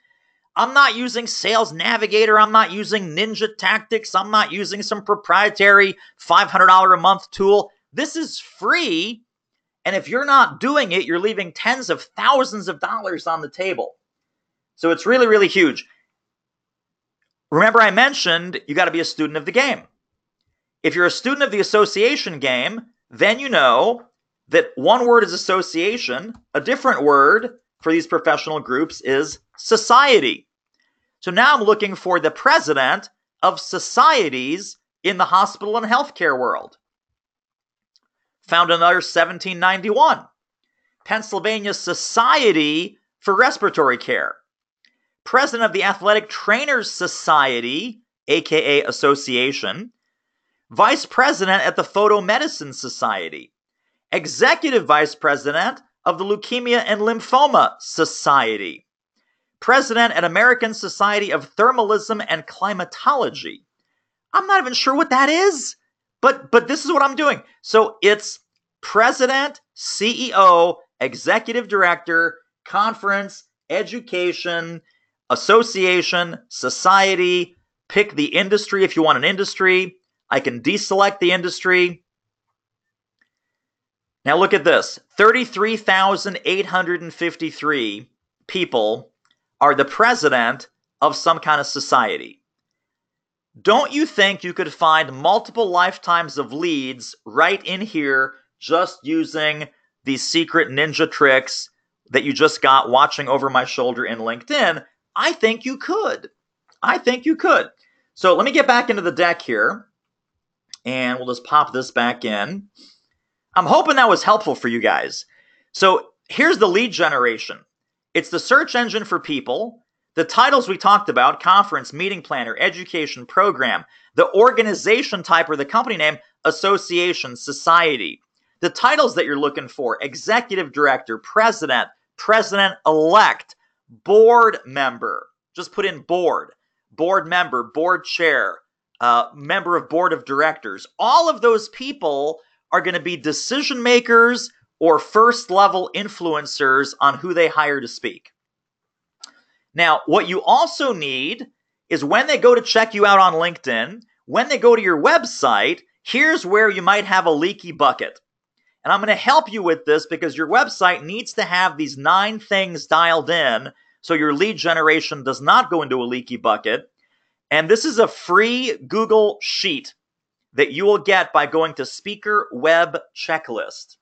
I'm not using Sales Navigator. I'm not using Ninja Tactics. I'm not using some proprietary $500 a month tool. This is free. And if you're not doing it, you're leaving tens of thousands of dollars on the table. So it's really, really huge. Remember, I mentioned you got to be a student of the game. If you're a student of the association game, then you know that one word is association. A different word for these professional groups is society. So now I'm looking for the president of societies in the hospital and healthcare world. Found another 1791. Pennsylvania Society for Respiratory Care. President of the Athletic Trainers Society, aka Association. Vice President at the Photomedicine Society. Executive Vice President of the Leukemia and Lymphoma Society. President at American Society of Thermalism and Climatology. I'm not even sure what that is, but this is what I'm doing. So it's president, CEO, executive director, conference, education, association, society. Pick the industry if you want an industry. I can deselect the industry. Now look at this. 33,853 people are the president of some kind of society. Don't you think you could find multiple lifetimes of leads right in here just using these secret ninja tricks that you just got watching over my shoulder in LinkedIn? I think you could. I think you could. So let me get back into the deck here, and we'll just pop this back in. I'm hoping that was helpful for you guys. So here's the lead generation. It's the search engine for people. The titles we talked about, conference, meeting planner, education, program, the organization type or the company name, association, society. The titles that you're looking for, executive director, president, president-elect, board member. Just put in board, board member, board chair, member of board of directors. All of those people are going to be decision makers or first-level influencers on who they hire to speak. Now, what you also need is when they go to check you out on LinkedIn, when they go to your website, here's where you might have a leaky bucket. And I'm going to help you with this because your website needs to have these 9 things dialed in so your lead generation does not go into a leaky bucket. And this is a free Google Sheet that you will get by going to Speaker Web Checklist,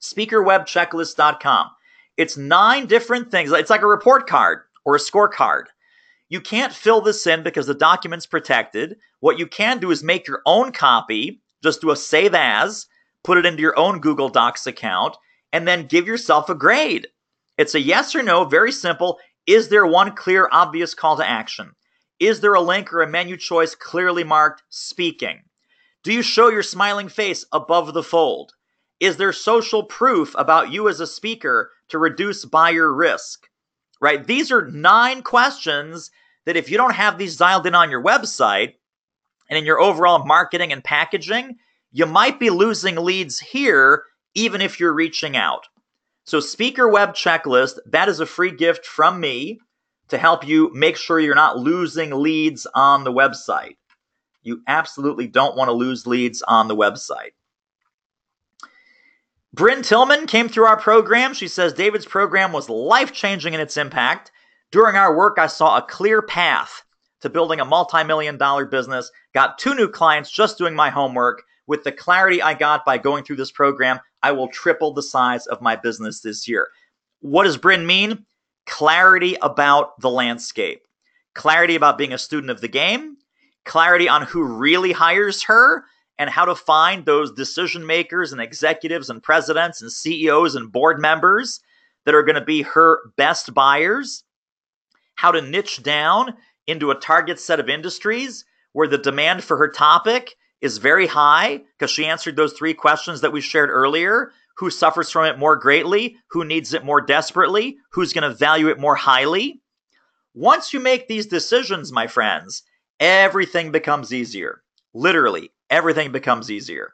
speakerwebchecklist.com. It's 9 different things. It's like a report card or a scorecard. You can't fill this in because the document's protected. What you can do is make your own copy, just do a save as, put it into your own Google Docs account, and then give yourself a grade. It's a yes or no, very simple. Is there one clear, obvious call to action? Is there a link or a menu choice clearly marked speaking? Do you show your smiling face above the fold? Is there social proof about you as a speaker to reduce buyer risk? Right? These are 9 questions that if you don't have these dialed in on your website and in your overall marketing and packaging, you might be losing leads here even if you're reaching out. So Speaker Web Checklist, that is a free gift from me to help you make sure you're not losing leads on the website. You absolutely don't want to lose leads on the website. Bryn Tillman came through our program. She says, David's program was life-changing in its impact. During our work, I saw a clear path to building a multi-million-dollar business, got 2 new clients just doing my homework. With the clarity I got by going through this program, I will triple the size of my business this year. What does Bryn mean? Clarity about the landscape. Clarity about being a student of the game. Clarity on who really hires her and how to find those decision makers and executives and presidents and CEOs and board members that are going to be her best buyers. How to niche down into a target set of industries where the demand for her topic is very high because she answered those 3 questions that we shared earlier. Who suffers from it more greatly? Who needs it more desperately? Who's going to value it more highly? Once you make these decisions, my friends, everything becomes easier. Literally, everything becomes easier.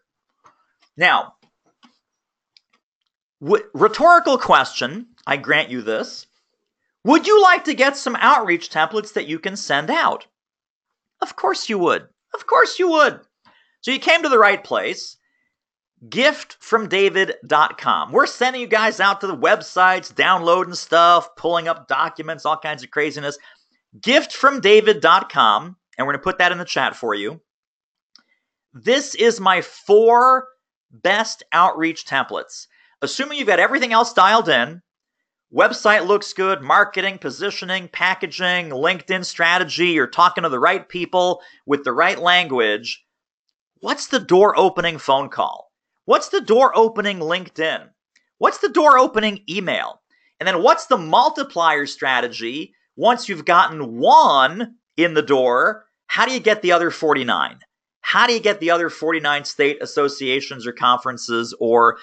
Now, rhetorical question, I grant you this. Would you like to get some outreach templates that you can send out? Of course you would. Of course you would. So you came to the right place. Giftfromdavid.com. We're sending you guys out to the websites, downloading stuff, pulling up documents, all kinds of craziness. Giftfromdavid.com, and we're going to put that in the chat for you. This is my 4 best outreach templates. Assuming you've got everything else dialed in, website looks good, marketing, positioning, packaging, LinkedIn strategy, you're talking to the right people with the right language. What's the door-opening phone call? What's the door-opening LinkedIn? What's the door-opening email? And then what's the multiplier strategy? Once you've gotten 1 in the door, how do you get the other 49? How do you get the other 49 state associations or conferences or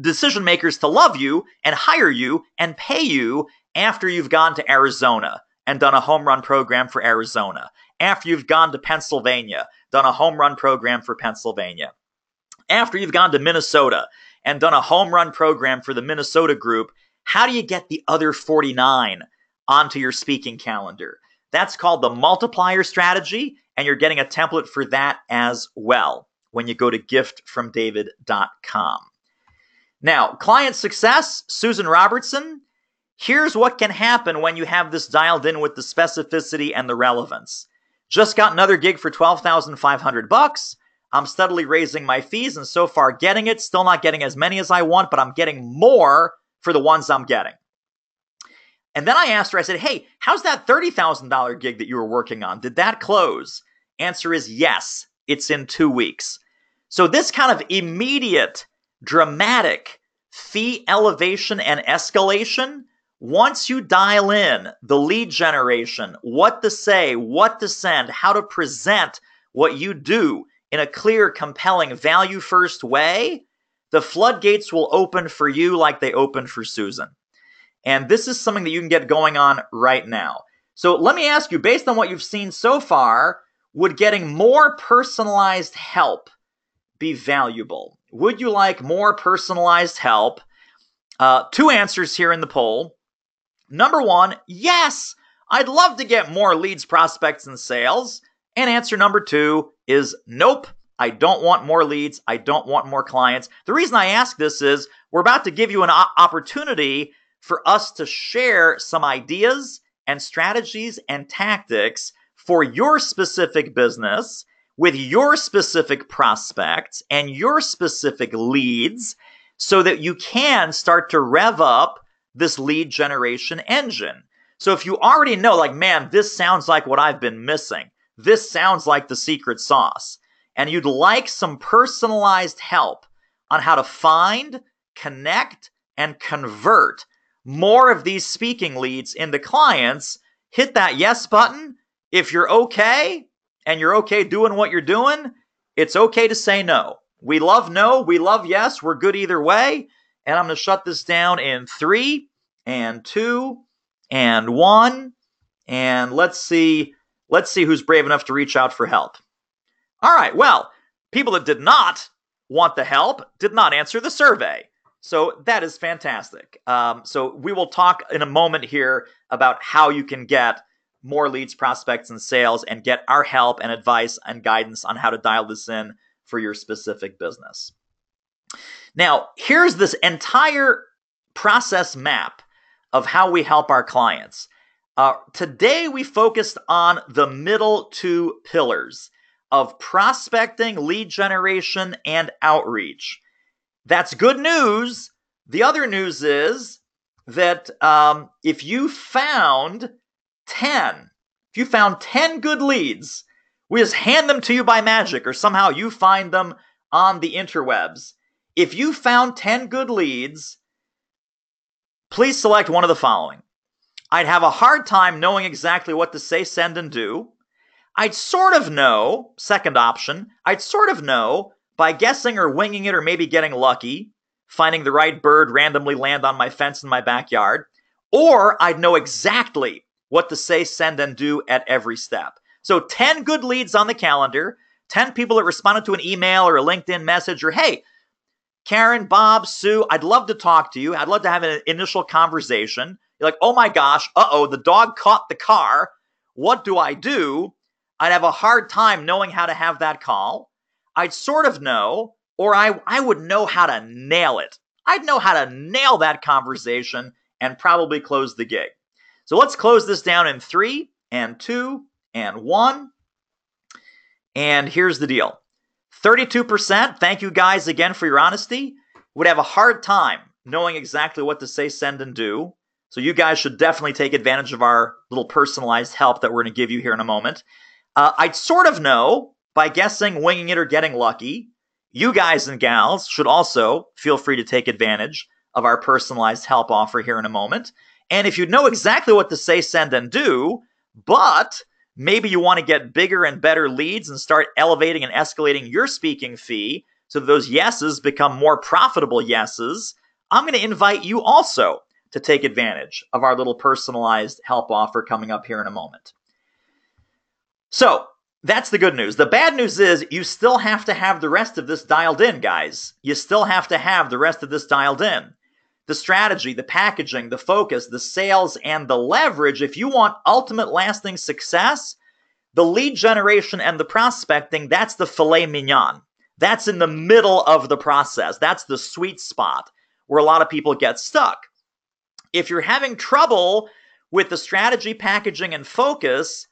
decision makers to love you and hire you and pay you after you've gone to Arizona and done a home run program for Arizona, after you've gone to Pennsylvania, done a home run program for Pennsylvania, after you've gone to Minnesota and done a home run program for the Minnesota group? How do you get the other 49 onto your speaking calendar? That's called the multiplier strategy, and you're getting a template for that as well when you go to giftfromdavid.com. Now, client success, Susan Robertson. Here's what can happen when you have this dialed in with the specificity and the relevance. Just got another gig for $12,500. I'm steadily raising my fees and so far getting it. Still not getting as many as I want, but I'm getting more for the ones I'm getting. And then I asked her, I said, hey, how's that $30,000 gig that you were working on? Did that close? Answer is yes, it's in 2 weeks. So this kind of immediate, dramatic fee elevation and escalation, once you dial in the lead generation, what to say, what to send, how to present what you do in a clear, compelling, value-first way, the floodgates will open for you like they opened for Susan. And this is something that you can get going on right now. So let me ask you, based on what you've seen so far, would getting more personalized help be valuable? Would you like more personalized help? 2 answers here in the poll. Number 1, yes, I'd love to get more leads, prospects, and sales. And answer number 2 is nope, I don't want more leads. I don't want more clients. The reason I ask this is we're about to give you an opportunity for us to share some ideas and strategies and tactics for your specific business with your specific prospects and your specific leads so that you can start to rev up this lead generation engine. So if you already know, like, man, this sounds like what I've been missing. This sounds like the secret sauce. And you'd like some personalized help on how to find, connect, and convert more of these speaking leads into clients, hit that yes button. If you're okay, and you're okay doing what you're doing, it's okay to say no. We love no, we love yes, we're good either way. And I'm going to shut this down in 3, and 2, and 1. And let's see who's brave enough to reach out for help. All right, well, people that did not want the help did not answer the survey. So that is fantastic. So we will talk in a moment here about how you can get more leads, prospects, and sales and get our help and advice and guidance on how to dial this in for your specific business. Now, here's this entire process map of how we help our clients. Today, we focused on the middle two pillars of prospecting, lead generation, and outreach. That's good news. The other news is that if you found 10 good leads, we just hand them to you by magic, or somehow you find them on the interwebs. If you found 10 good leads, please select one of the following. I'd have a hard time knowing exactly what to say, send, and do. I'd sort of know, second option, I'd sort of know by guessing or winging it or maybe getting lucky, finding the right bird randomly land on my fence in my backyard, or I'd know exactly what to say, send, and do at every step. So 10 good leads on the calendar, 10 people that responded to an email or a LinkedIn message, or hey, Karen, Bob, Sue, I'd love to talk to you. I'd love to have an initial conversation. You're like, oh my gosh, uh-oh, the dog caught the car. What do I do? I'd have a hard time knowing how to have that call. I'd sort of know, or I would know how to nail it. I'd know how to nail that conversation and probably close the gig. So let's close this down in 3, and 2, and 1. And here's the deal. 32%, thank you guys again for your honesty, would have a hard time knowing exactly what to say, send, and do. So you guys should definitely take advantage of our little personalized help that we're going to give you here in a moment. I'd sort of know by guessing, winging it, or getting lucky. You guys and gals should also feel free to take advantage of our personalized help offer here in a moment. And if you know exactly what to say, send, and do, but maybe you want to get bigger and better leads and start elevating and escalating your speaking fee so that those yeses become more profitable yeses, I'm going to invite you also to take advantage of our little personalized help offer coming up here in a moment. So that's the good news. The bad news is you still have to have the rest of this dialed in, guys. You still have to have the rest of this dialed in. The strategy, the packaging, the focus, the sales, and the leverage. If you want ultimate lasting success, the lead generation and the prospecting, that's the filet mignon. That's in the middle of the process. That's the sweet spot where a lot of people get stuck. If you're having trouble with the strategy, packaging, and focus,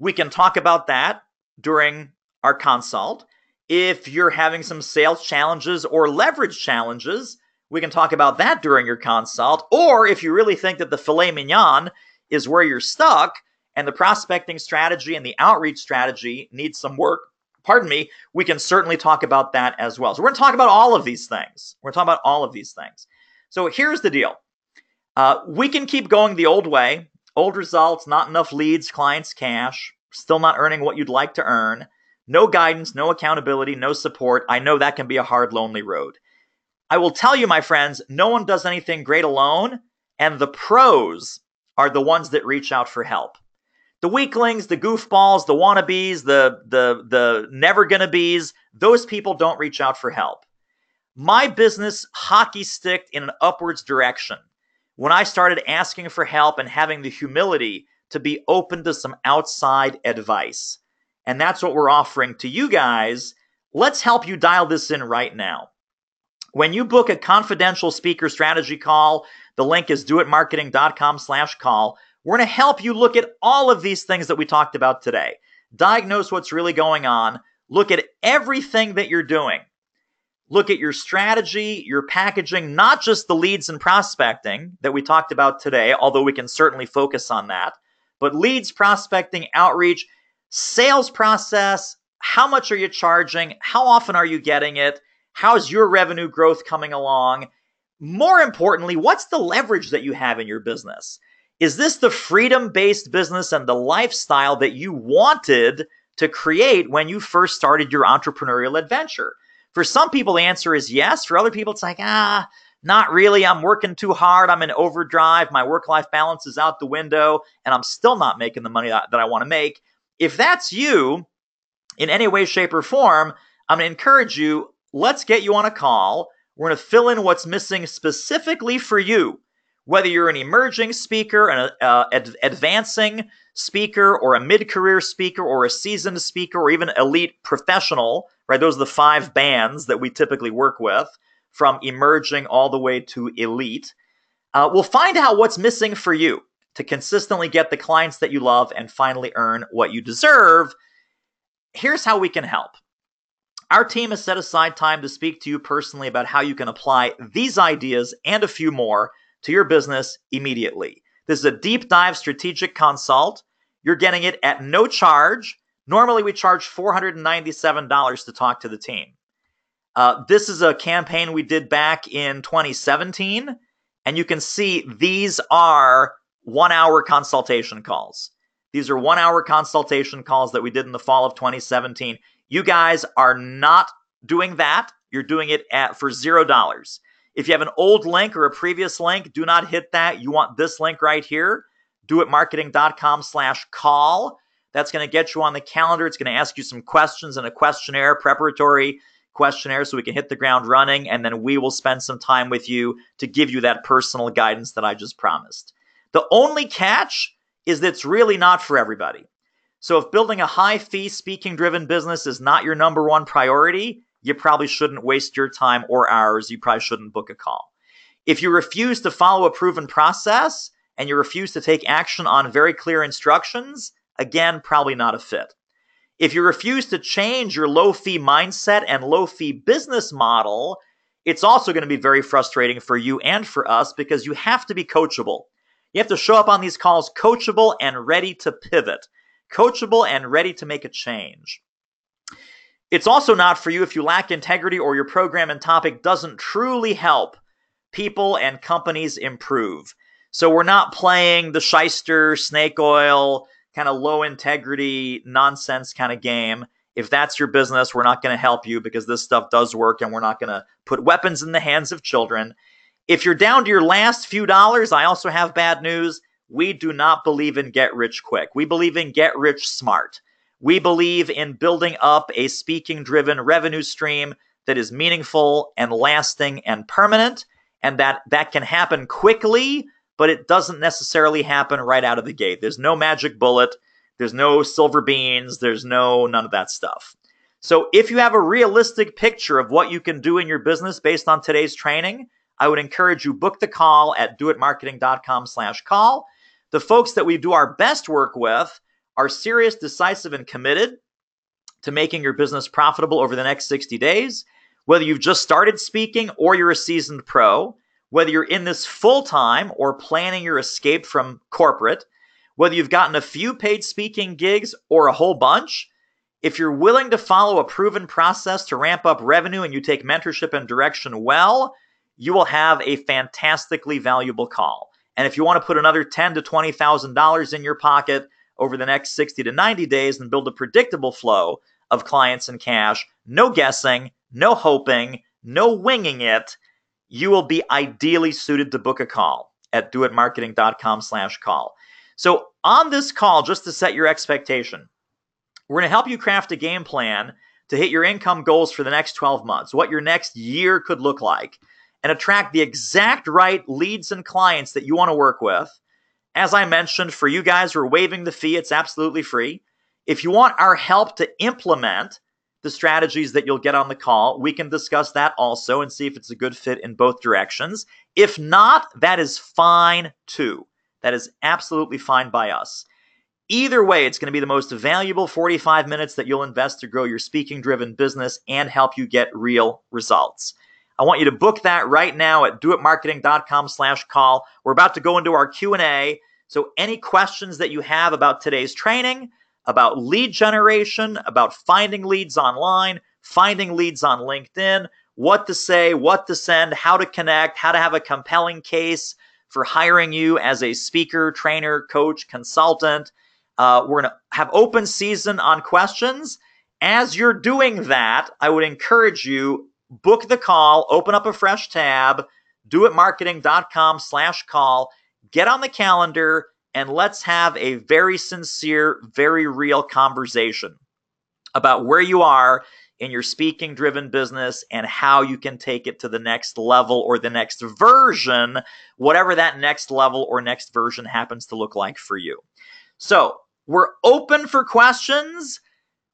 we can talk about that during our consult. If you're having some sales challenges or leverage challenges, we can talk about that during your consult. Or if you really think that the filet mignon is where you're stuck and the prospecting strategy and the outreach strategy needs some work, pardon me, we can certainly talk about that as well. So we're going to talk about all of these things. We're talking about all of these things. So here's the deal. We can keep going the old way, old results, not enough leads, clients, cash, still not earning what you'd like to earn, no guidance, no accountability, no support. I know that can be a hard, lonely road. I will tell you, my friends, no one does anything great alone, and the pros are the ones that reach out for help. The weaklings, the goofballs, the wannabes, the never gonna be's, those people don't reach out for help. My business hockey sticked in an upwards direction when I started asking for help and having the humility to be open to some outside advice. And that's what we're offering to you guys. Let's help you dial this in right now. When you book a confidential speaker strategy call, the link is doitmarketing.com/call. We're going to help you look at all of these things that we talked about today. Diagnose what's really going on. Look at everything that you're doing. Look at your strategy, your packaging, not just the leads and prospecting that we talked about today, although we can certainly focus on that, but leads, prospecting, outreach, sales process, how much are you charging? How often are you getting it? How's your revenue growth coming along? More importantly, what's the leverage that you have in your business? Is this the freedom-based business and the lifestyle that you wanted to create when you first started your entrepreneurial adventure? For some people, the answer is yes. For other people, it's like, not really. I'm working too hard. I'm in overdrive. My work-life balance is out the window, and I'm still not making the money that I want to make. If that's you in any way, shape, or form, I'm going to encourage you, let's get you on a call. We're going to fill in what's missing specifically for you, whether you're an emerging speaker, an advancing speaker, or a mid-career speaker, or a seasoned speaker, or even elite professional, right? Those are the five bands that we typically work with, from emerging all the way to elite. We'll find out what's missing for you to consistently get the clients that you love and finally earn what you deserve. Here's how we can help. Our team has set aside time to speak to you personally about how you can apply these ideas and a few more to your business immediately. This is a deep dive strategic consult. You're getting it at no charge. Normally, we charge $497 to talk to the team. This is a campaign we did back in 2017, and you can see these are one-hour consultation calls. These are one-hour consultation calls that we did in the fall of 2017. You guys are not doing that. You're doing it for $0. If you have an old link or a previous link, do not hit that. You want this link right here, doitmarketing.com/call. That's going to get you on the calendar. It's going to ask you some questions and a questionnaire, preparatory questionnaire, so we can hit the ground running, and then we will spend some time with you to give you that personal guidance that I just promised. The only catch is that it's really not for everybody. So if building a high-fee, speaking-driven business is not your number one priority, you probably shouldn't waste your time or ours. You probably shouldn't book a call. If you refuse to follow a proven process and you refuse to take action on very clear instructions, again, probably not a fit. If you refuse to change your low-fee mindset and low-fee business model, it's also going to be very frustrating for you and for us, because you have to be coachable. You have to show up on these calls coachable and ready to pivot, coachable and ready to make a change. It's also not for you if you lack integrity or your program and topic doesn't truly help people and companies improve. So we're not playing the shyster, snake oil, kind of low integrity, nonsense kind of game. If that's your business, we're not going to help you, because this stuff does work, and we're not going to put weapons in the hands of children. If you're down to your last few dollars, I also have bad news. We do not believe in get rich quick. We believe in get rich smart. We believe in building up a speaking-driven revenue stream that is meaningful and lasting and permanent, and that can happen quickly, but it doesn't necessarily happen right out of the gate. There's no magic bullet. There's no silver beans. There's none of that stuff. So if you have a realistic picture of what you can do in your business based on today's training, I would encourage you, book the call at doitmarketing.com/call. The folks that we do our best work with are serious, decisive, and committed to making your business profitable over the next 60 days. Whether you've just started speaking or you're a seasoned pro, whether you're in this full-time or planning your escape from corporate, whether you've gotten a few paid speaking gigs or a whole bunch, if you're willing to follow a proven process to ramp up revenue and you take mentorship and direction well, you will have a fantastically valuable call. And if you want to put another $10,000 to $20,000 in your pocket over the next 60 to 90 days and build a predictable flow of clients and cash, no guessing, no hoping, no winging it, you will be ideally suited to book a call at doitmarketing.com/call. So on this call, just to set your expectation, we're going to help you craft a game plan to hit your income goals for the next 12 months, what your next year could look like, and attract the exact right leads and clients that you want to work with. As I mentioned, for you guys who are waiving the fee, it's absolutely free. If you want our help to implement the strategies that you'll get on the call, we can discuss that also and see if it's a good fit in both directions. If not, that is fine too. That is absolutely fine by us. Either way, it's going to be the most valuable 45 minutes that you'll invest to grow your speaking-driven business and help you get real results. I want you to book that right now at doitmarketing.com/call. We're about to go into our Q&A. So any questions that you have about today's training, about lead generation, about finding leads online, finding leads on LinkedIn, what to say, what to send, how to connect, how to have a compelling case for hiring you as a speaker, trainer, coach, consultant. We're going to have open season on questions. As you're doing that, I would encourage you, book the call, open up a fresh tab, doitmarketing.com/call, get on the calendar, and let's have a very sincere, very real conversation about where you are in your speaking-driven business and how you can take it to the next level or the next version, whatever that next level or next version happens to look like for you. So we're open for questions.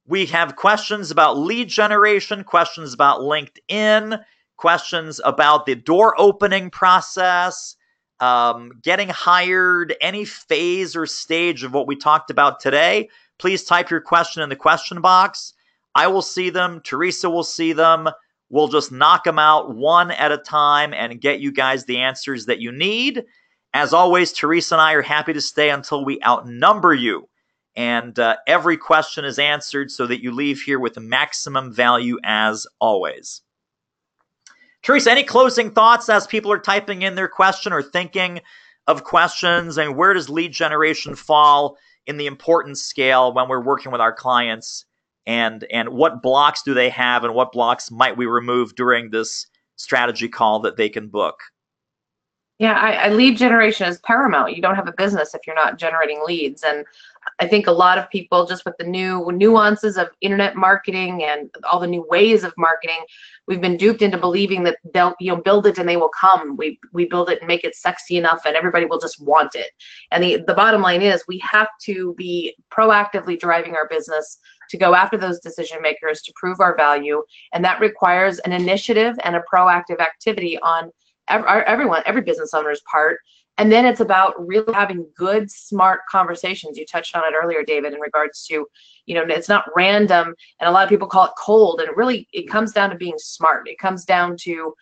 We have questions about lead generation, questions about LinkedIn, questions about the door opening process, getting hired, any phase or stage of what we talked about today. Please type your question in the question box. I will see them. Teresa will see them. We'll just knock them out one at a time and get you guys the answers that you need. As always, Teresa and I are happy to stay until we outnumber you. And every question is answered so that you leave here with maximum value as always. Teresa, any closing thoughts as people are typing in their question or thinking of questions? And where does lead generation fall in the importance scale when we're working with our clients? And what blocks do they have, and what blocks might we remove during this strategy call that they can book? Yeah, I lead generation is paramount. You don't have a business if you're not generating leads. And I think a lot of people, just with the new nuances of internet marketing and all the new ways of marketing, we've been duped into believing that they'll, you know, build it and they will come. We build it and make it sexy enough and everybody will just want it. And the bottom line is we have to be proactively driving our business to go after those decision makers, to prove our value. And that requires an initiative and a proactive activity on every business owner's part. And then it's about really having good, smart conversations. You touched on it earlier, David, in regards to, you know, it's not random, and a lot of people call it cold. And it really, it comes down to being smart. It comes down to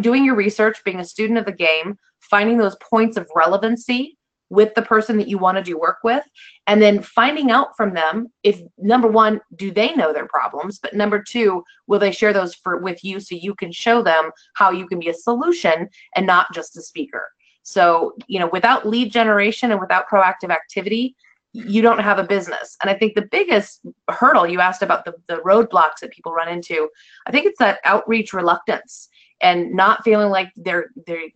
doing your research, being a student of the game, finding those points of relevancy with the person that you want to do work with, and then finding out from them if, number one, do they know their problems, but number two, will they share those with you so you can show them how you can be a solution and not just a speaker. So, you know, without lead generation and without proactive activity, you don't have a business. And I think the biggest hurdle, you asked about the roadblocks that people run into, I think it's that outreach reluctance and not feeling like they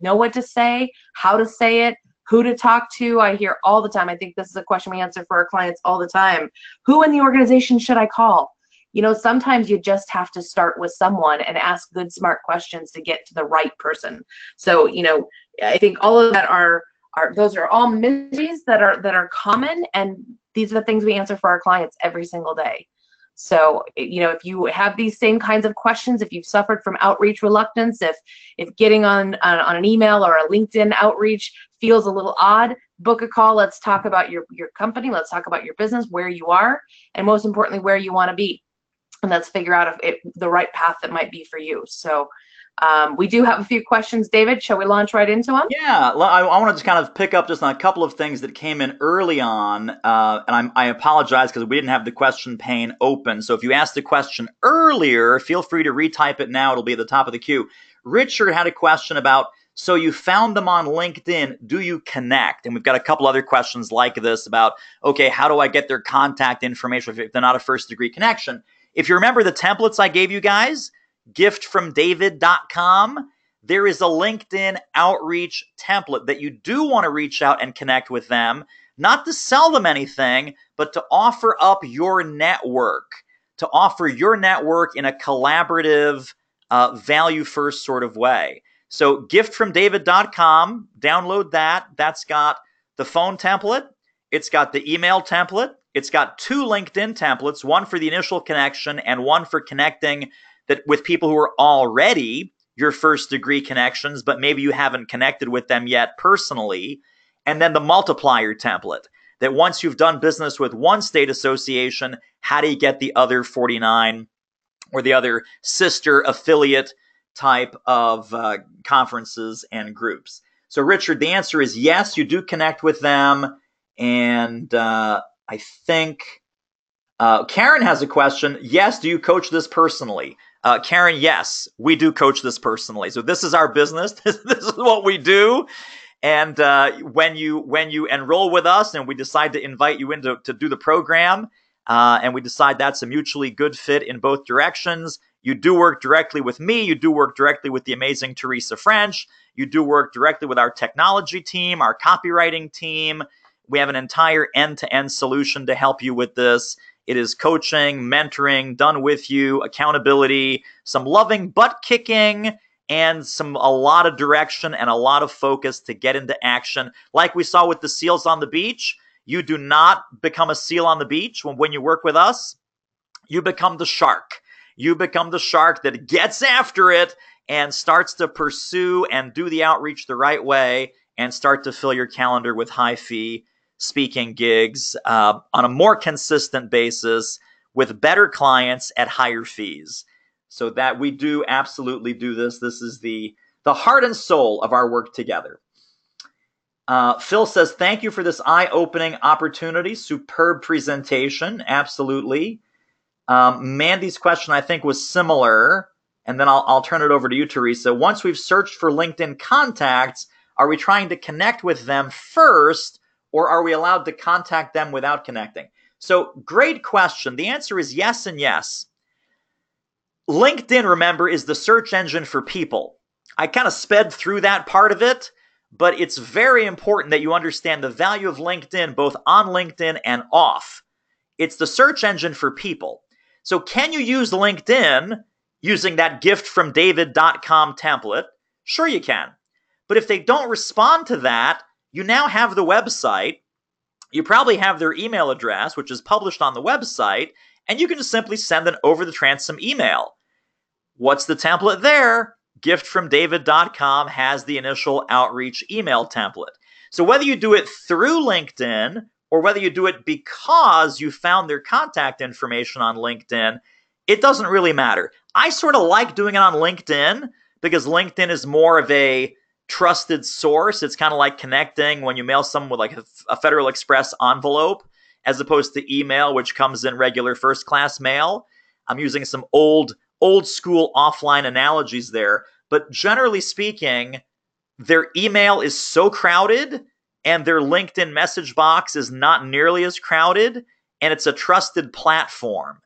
know what to say, how to say it, who to talk to. I hear all the time, I think this is a question we answer for our clients all the time, who in the organization should I call? You know, sometimes you just have to start with someone and ask good, smart questions to get to the right person. So, you know, I think all of that those are all mysteries that are common, and these are the things we answer for our clients every single day. So, you know, if you have these same kinds of questions, if you've suffered from outreach reluctance, if getting on an email or a LinkedIn outreach feels a little odd, book a call. Let's talk about your company. Let's talk about your business, where you are, and most importantly, where you want to be. And let's figure out the right path that might be for you. So we do have a few questions, David. Shall we launch right into them? Yeah, I want to just kind of pick up just on a couple of things that came in early on. And I apologize because we didn't have the question pane open. So if you asked the question earlier, feel free to retype it now. It'll be at the top of the queue. Richard had a question about, so you found them on LinkedIn, do you connect? And we've got a couple other questions like this about, okay, how do I get their contact information if they're not a first-degree connection? If you remember the templates I gave you guys, giftfromdavid.com, there is a LinkedIn outreach template that you do want to reach out and connect with them, not to sell them anything, but to offer up your network, to offer your network in a collaborative, value-first sort of way. So giftfromdavid.com, download that. That's got the phone template. It's got the email template. It's got two LinkedIn templates, one for the initial connection and one for connecting that with people who are already your first degree connections, but maybe you haven't connected with them yet personally. and then the multiplier template, that once you've done business with one state association, how do you get the other 49 or the other sister affiliate type of conferences and groups? So Richard, the answer is yes, you do connect with them. And I think Karen has a question. Yes, do you coach this personally? Karen, yes, we do coach this personally. So this is our business. This is what we do. And when you enroll with us and we decide to invite you in to do the program, and we decide that's a mutually good fit in both directions, you do work directly with me. You do work directly with the amazing Teresa French. You do work directly with our technology team, our copywriting team. We have an entire end-to-end solution to help you with this. It is coaching, mentoring, done with you, accountability, some loving butt kicking, and a lot of direction and a lot of focus to get into action. Like we saw with the SEALs on the beach, you do not become a SEAL on the beach. When you work with us, you become the shark. You become the shark that gets after it and starts to pursue and do the outreach the right way and start to fill your calendar with high-fee speaking gigs on a more consistent basis with better clients at higher fees. So that we do absolutely do this. This is the heart and soul of our work together. Phil says, thank you for this eye-opening opportunity. Superb presentation. Absolutely. Mandy's question, I think, was similar. And then I'll turn it over to you, Teresa. Once we've searched for LinkedIn contacts, are we trying to connect with them first, or are we allowed to contact them without connecting? So great question. The answer is yes and yes. LinkedIn, remember, is the search engine for people. I kind of sped through that part of it, but it's very important that you understand the value of LinkedIn, both on LinkedIn and off. It's the search engine for people. So can you use LinkedIn using that giftfromdavid.com template? Sure you can. But if they don't respond to that, you now have the website. You probably have their email address, which is published on the website, and you can just simply send an over-the-transom email. What's the template there? Giftfromdavid.com has the initial outreach email template. So whether you do it through LinkedIn or whether you do it because you found their contact information on LinkedIn, it doesn't really matter. I sort of like doing it on LinkedIn because LinkedIn is more of a trusted source. It's kind of like connecting when you mail someone with like a Federal Express envelope, as opposed to email, which comes in regular first-class mail. I'm using some old school offline analogies there. But generally speaking, their email is so crowded and their LinkedIn message box is not nearly as crowded, and it's a trusted platform.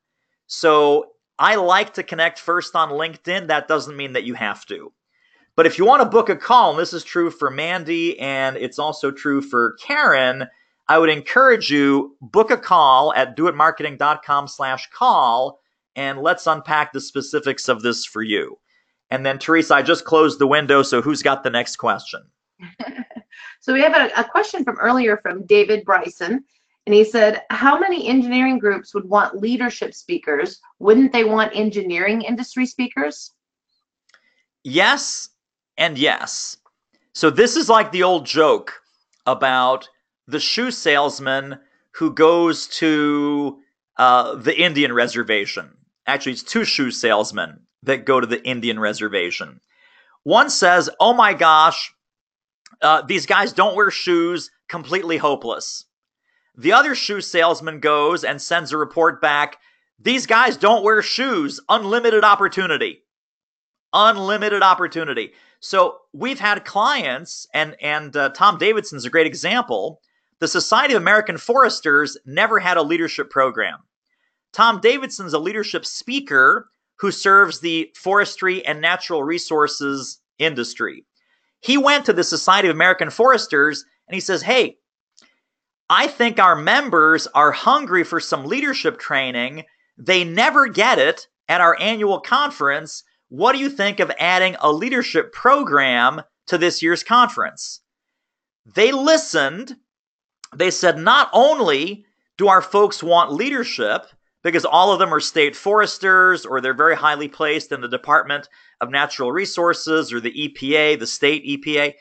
So I like to connect first on LinkedIn. That doesn't mean that you have to. But if you want to book a call, and this is true for Mandy and it's also true for Karen, I would encourage you, book a call at doitmarketing.com/call, and let's unpack the specifics of this for you. And then, Teresa, I just closed the window, so who's got the next question? So we have a question from earlier from David Bryson, and he said, how many engineering groups would want leadership speakers? Wouldn't they want engineering industry speakers? Yes and yes. So this is like the old joke about the shoe salesman who goes to the Indian reservation. Actually, it's two shoe salesmen that go to the Indian reservation. One says, oh my gosh, these guys don't wear shoes, completely hopeless. The other shoe salesman goes and sends a report back, these guys don't wear shoes, unlimited opportunity. Unlimited opportunity. So we've had clients, and Tom Davidson's a great example. The Society of American Foresters never had a leadership program. Tom Davidson's a leadership speaker who serves the forestry and natural resources industry. He went to the Society of American Foresters and he says, hey, I think our members are hungry for some leadership training. They never get it at our annual conference. What do you think of adding a leadership program to this year's conference? They listened. They said, not only do our folks want leadership, because all of them are state foresters or they're very highly placed in the Department of Natural Resources or the EPA, the state EPA.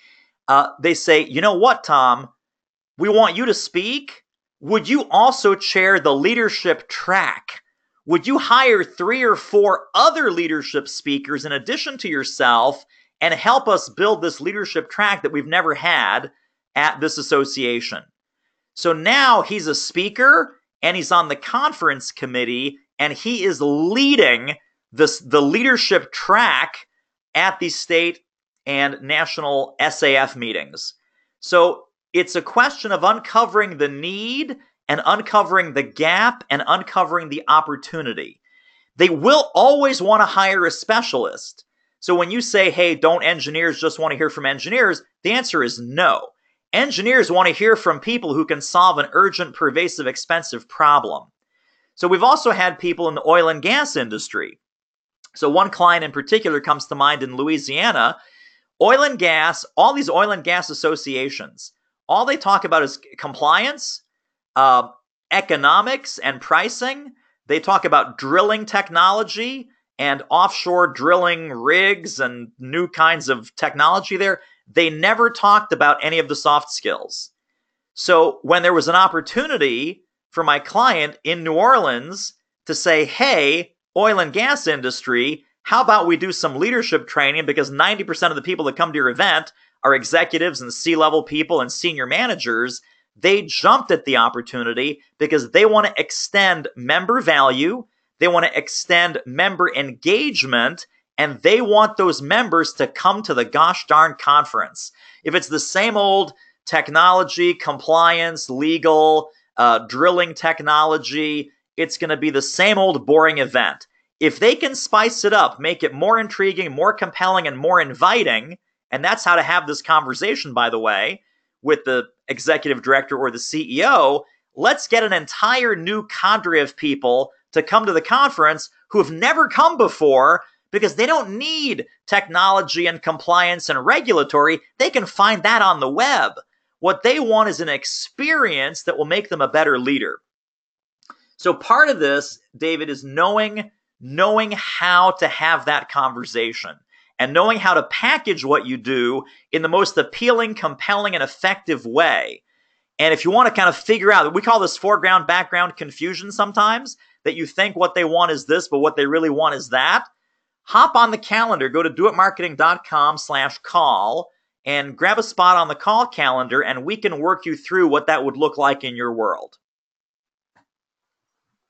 They say, you know what, Tom? We want you to speak. Would you also chair the leadership track? Would you hire 3 or 4 other leadership speakers in addition to yourself and help us build this leadership track that we've never had at this association? So now he's a speaker and he's on the conference committee and he is leading the leadership track at the state and national SAF meetings. So it's a question of uncovering the need and uncovering the gap and uncovering the opportunity. They will always want to hire a specialist. So when you say, hey, don't engineers just want to hear from engineers? The answer is no. Engineers want to hear from people who can solve an urgent, pervasive, expensive problem. So we've also had people in the oil and gas industry. So one client in particular comes to mind in Louisiana. Oil and gas, all these oil and gas associations, all they talk about is compliance, economics and pricing. They talk about drilling technology and offshore drilling rigs and new kinds of technology there. They never talked about any of the soft skills. So when there was an opportunity for my client in New Orleans to say, hey, oil and gas industry, how about we do some leadership training, because 90% of the people that come to your event are executives and C-level people and senior managers, they jumped at the opportunity because they want to extend member value, they want to extend member engagement, and they want those members to come to the gosh darn conference. If it's the same old technology, compliance, legal, drilling technology, it's going to be the same old boring event. If they can spice it up, make it more intriguing, more compelling, and more inviting, and that's how to have this conversation, by the way, with the executive director or the CEO, let's get an entire new cadre of people to come to the conference who have never come before because they don't need technology and compliance and regulatory. They can find that on the web. What they want is an experience that will make them a better leader. So part of this, David, is knowing how to have that conversation and knowing how to package what you do in the most appealing, compelling, and effective way. And if you want to kind of figure out, we call this foreground, background confusion sometimes, that you think what they want is this, but what they really want is that, hop on the calendar, go to doitmarketing.com/call and grab a spot on the call calendar, and we can work you through what that would look like in your world.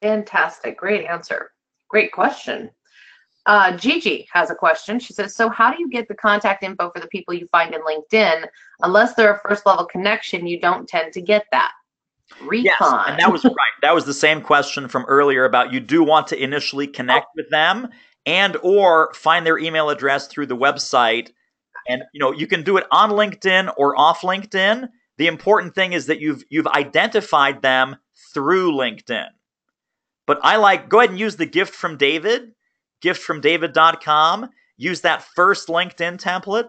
Fantastic, great answer, great question. Gigi has a question. She says, so how do you get the contact info for the people you find in LinkedIn? Unless they're a first level connection, you don't tend to get that. Recon. Yes, and that was right. That was the same question from earlier about you do want to initially connect with them and or find their email address through the website. And you know, you can do it on LinkedIn or off LinkedIn. The important thing is that you've identified them through LinkedIn. But I like, go ahead and use the gift from David. giftfromdavid.com, use that first LinkedIn template,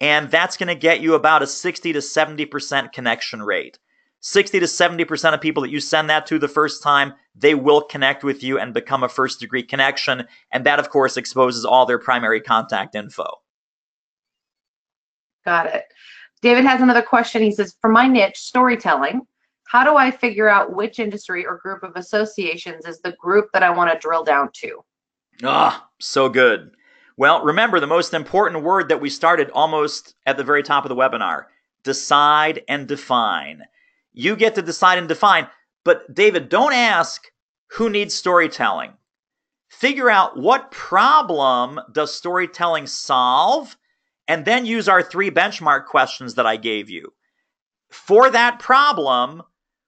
and that's going to get you about a 60 to 70% connection rate. 60 to 70% of people that you send that to the first time, they will connect with you and become a first degree connection. And that, of course, exposes all their primary contact info. Got it. David has another question. He says, for my niche, storytelling, how do I figure out which industry or group of associations is the group that I want to drill down to? Ah, so good. Well, remember the most important word that we started almost at the very top of the webinar, decide and define. You get to decide and define, but David, don't ask who needs storytelling. Figure out what problem does storytelling solve, and then use our 3 benchmark questions that I gave you. For that problem,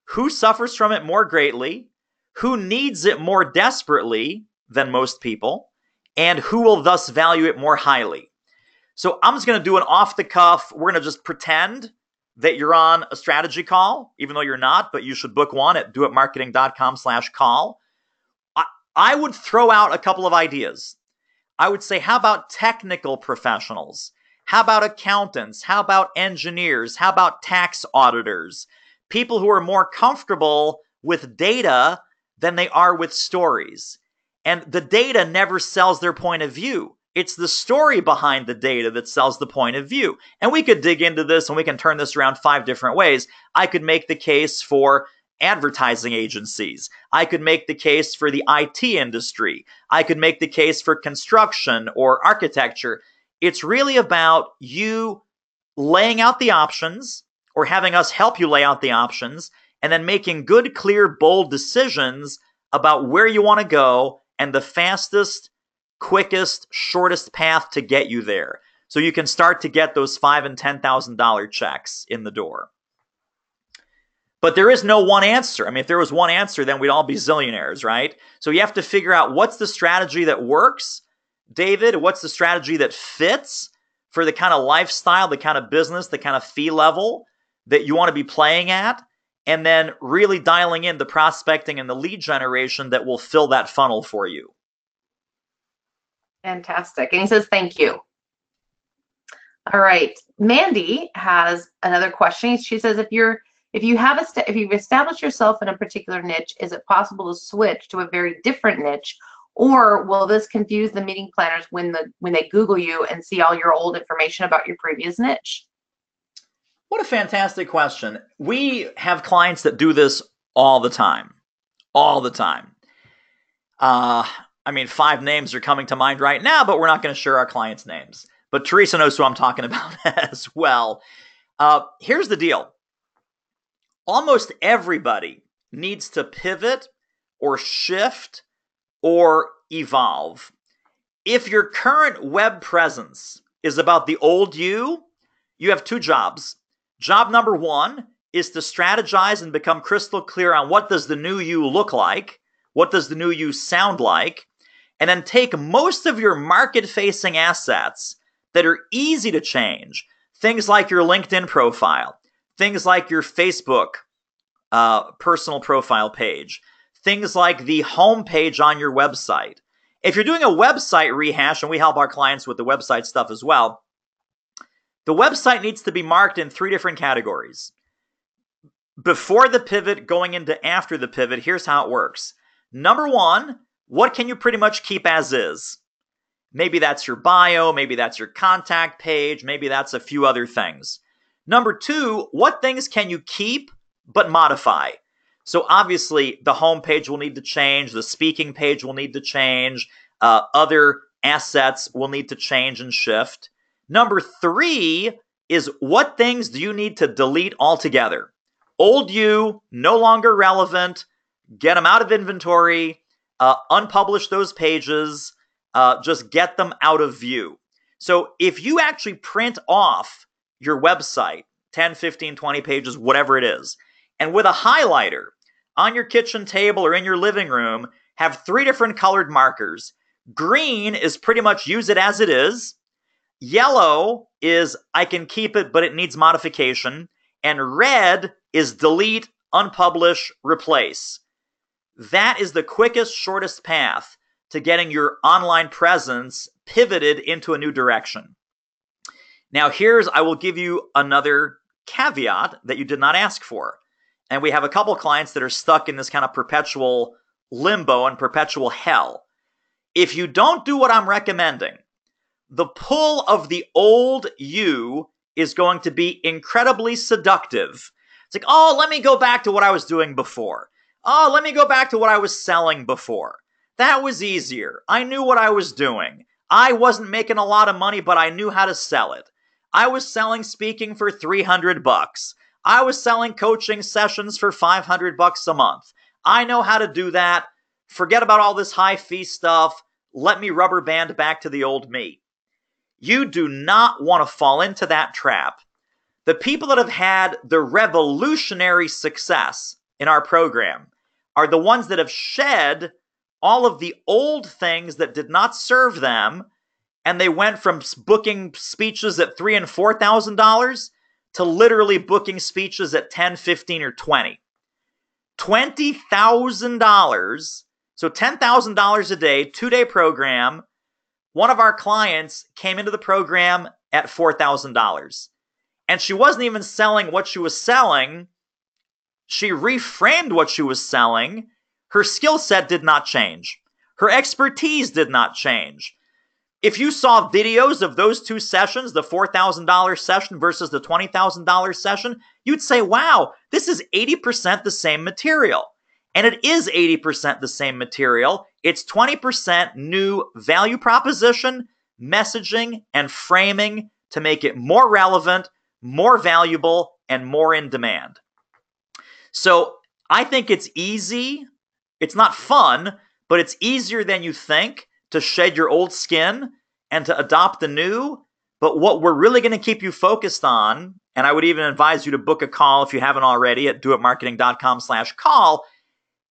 who suffers from it more greatly? Who needs it more desperately than most people, and who will thus value it more highly? So I'm just going to do an off the cuff. We're going to just pretend that you're on a strategy call, even though you're not, but you should book one at doitmarketing.com/call. I would throw out a couple of ideas. I would say, how about technical professionals? How about accountants? How about engineers? How about tax auditors? People who are more comfortable with data than they are with stories. And the data never sells their point of view. It's the story behind the data that sells the point of view. And we could dig into this and we can turn this around 5 different ways. I could make the case for advertising agencies. I could make the case for the IT industry. I could make the case for construction or architecture. It's really about you laying out the options or having us help you lay out the options and then making good, clear, bold decisions about where you want to go and the fastest, quickest, shortest path to get you there. So you can start to get those $5,000 and $10,000 checks in the door. But there is no one answer. I mean, if there was one answer, then we'd all be zillionaires, right? So you have to figure out, what's the strategy that works, David? What's the strategy that fits for the kind of lifestyle, the kind of business, the kind of fee level that you want to be playing at? And then really dialing in the prospecting and the lead generation that will fill that funnel for you. Fantastic. And he says, thank you. All right. Mandy has another question. She says, if you've established yourself in a particular niche, is it possible to switch to a very different niche, or will this confuse the meeting planners when they Google you and see all your old information about your previous niche? What a fantastic question. We have clients that do this all the time, all the time. I mean, 5 names are coming to mind right now, but we're not going to share our clients' names. But Teresa knows who I'm talking about as well. Here's the deal. Almost everybody needs to pivot or shift or evolve. If your current web presence is about the old you, you have 2 jobs. Job number 1 is to strategize and become crystal clear on what does the new you look like, what does the new you sound like, and then take most of your market-facing assets that are easy to change, things like your LinkedIn profile, things like your Facebook personal profile page, things like the homepage on your website. If you're doing a website rehash, and we help our clients with the website stuff as well, the website needs to be marked in 3 different categories. Before the pivot, going into after the pivot, here's how it works. Number 1, what can you pretty much keep as is? Maybe that's your bio, maybe that's your contact page, maybe that's a few other things. Number 2, what things can you keep but modify? So obviously the homepage will need to change, the speaking page will need to change, other assets will need to change and shift. Number 3 is, what things do you need to delete altogether? Old you, no longer relevant, get them out of inventory, unpublish those pages, just get them out of view. So if you actually print off your website, 10, 15, 20 pages, whatever it is, and with a highlighter on your kitchen table or in your living room, have 3 different colored markers. Green is pretty much use it as it is. Yellow is I can keep it, but it needs modification. And red is delete, unpublish, replace. That is the quickest, shortest path to getting your online presence pivoted into a new direction. Now I will give you another caveat that you did not ask for. And we have a couple clients that are stuck in this kind of perpetual limbo and perpetual hell. If you don't do what I'm recommending, the pull of the old you is going to be incredibly seductive. It's like, oh, let me go back to what I was doing before. Oh, let me go back to what I was selling before. That was easier. I knew what I was doing. I wasn't making a lot of money, but I knew how to sell it. I was selling speaking for $300. I was selling coaching sessions for $500 a month. I know how to do that. Forget about all this high fee stuff. Let me rubber band back to the old me. You do not want to fall into that trap. The people that have had the revolutionary success in our program are the ones that have shed all of the old things that did not serve them, and they went from booking speeches at $3,000 and $4,000 to literally booking speeches at $10,000, $15,000, or $20,000. $20,000, so $10,000 a day, 2-day program. One of our clients came into the program at $4,000, and she wasn't even selling what she was selling. She reframed what she was selling. Her skill set did not change. Her expertise did not change. If you saw videos of those two sessions, the $4,000 session versus the $20,000 session, you'd say, wow, this is 80% the same material. And it is 80% the same material. It's 20% new value proposition, messaging, and framing to make it more relevant, more valuable, and more in demand. So I think it's easy. It's not fun, but it's easier than you think to shed your old skin and to adopt the new. But what we're really going to keep you focused on, and I would even advise you to book a call if you haven't already at doitmarketing.com/call,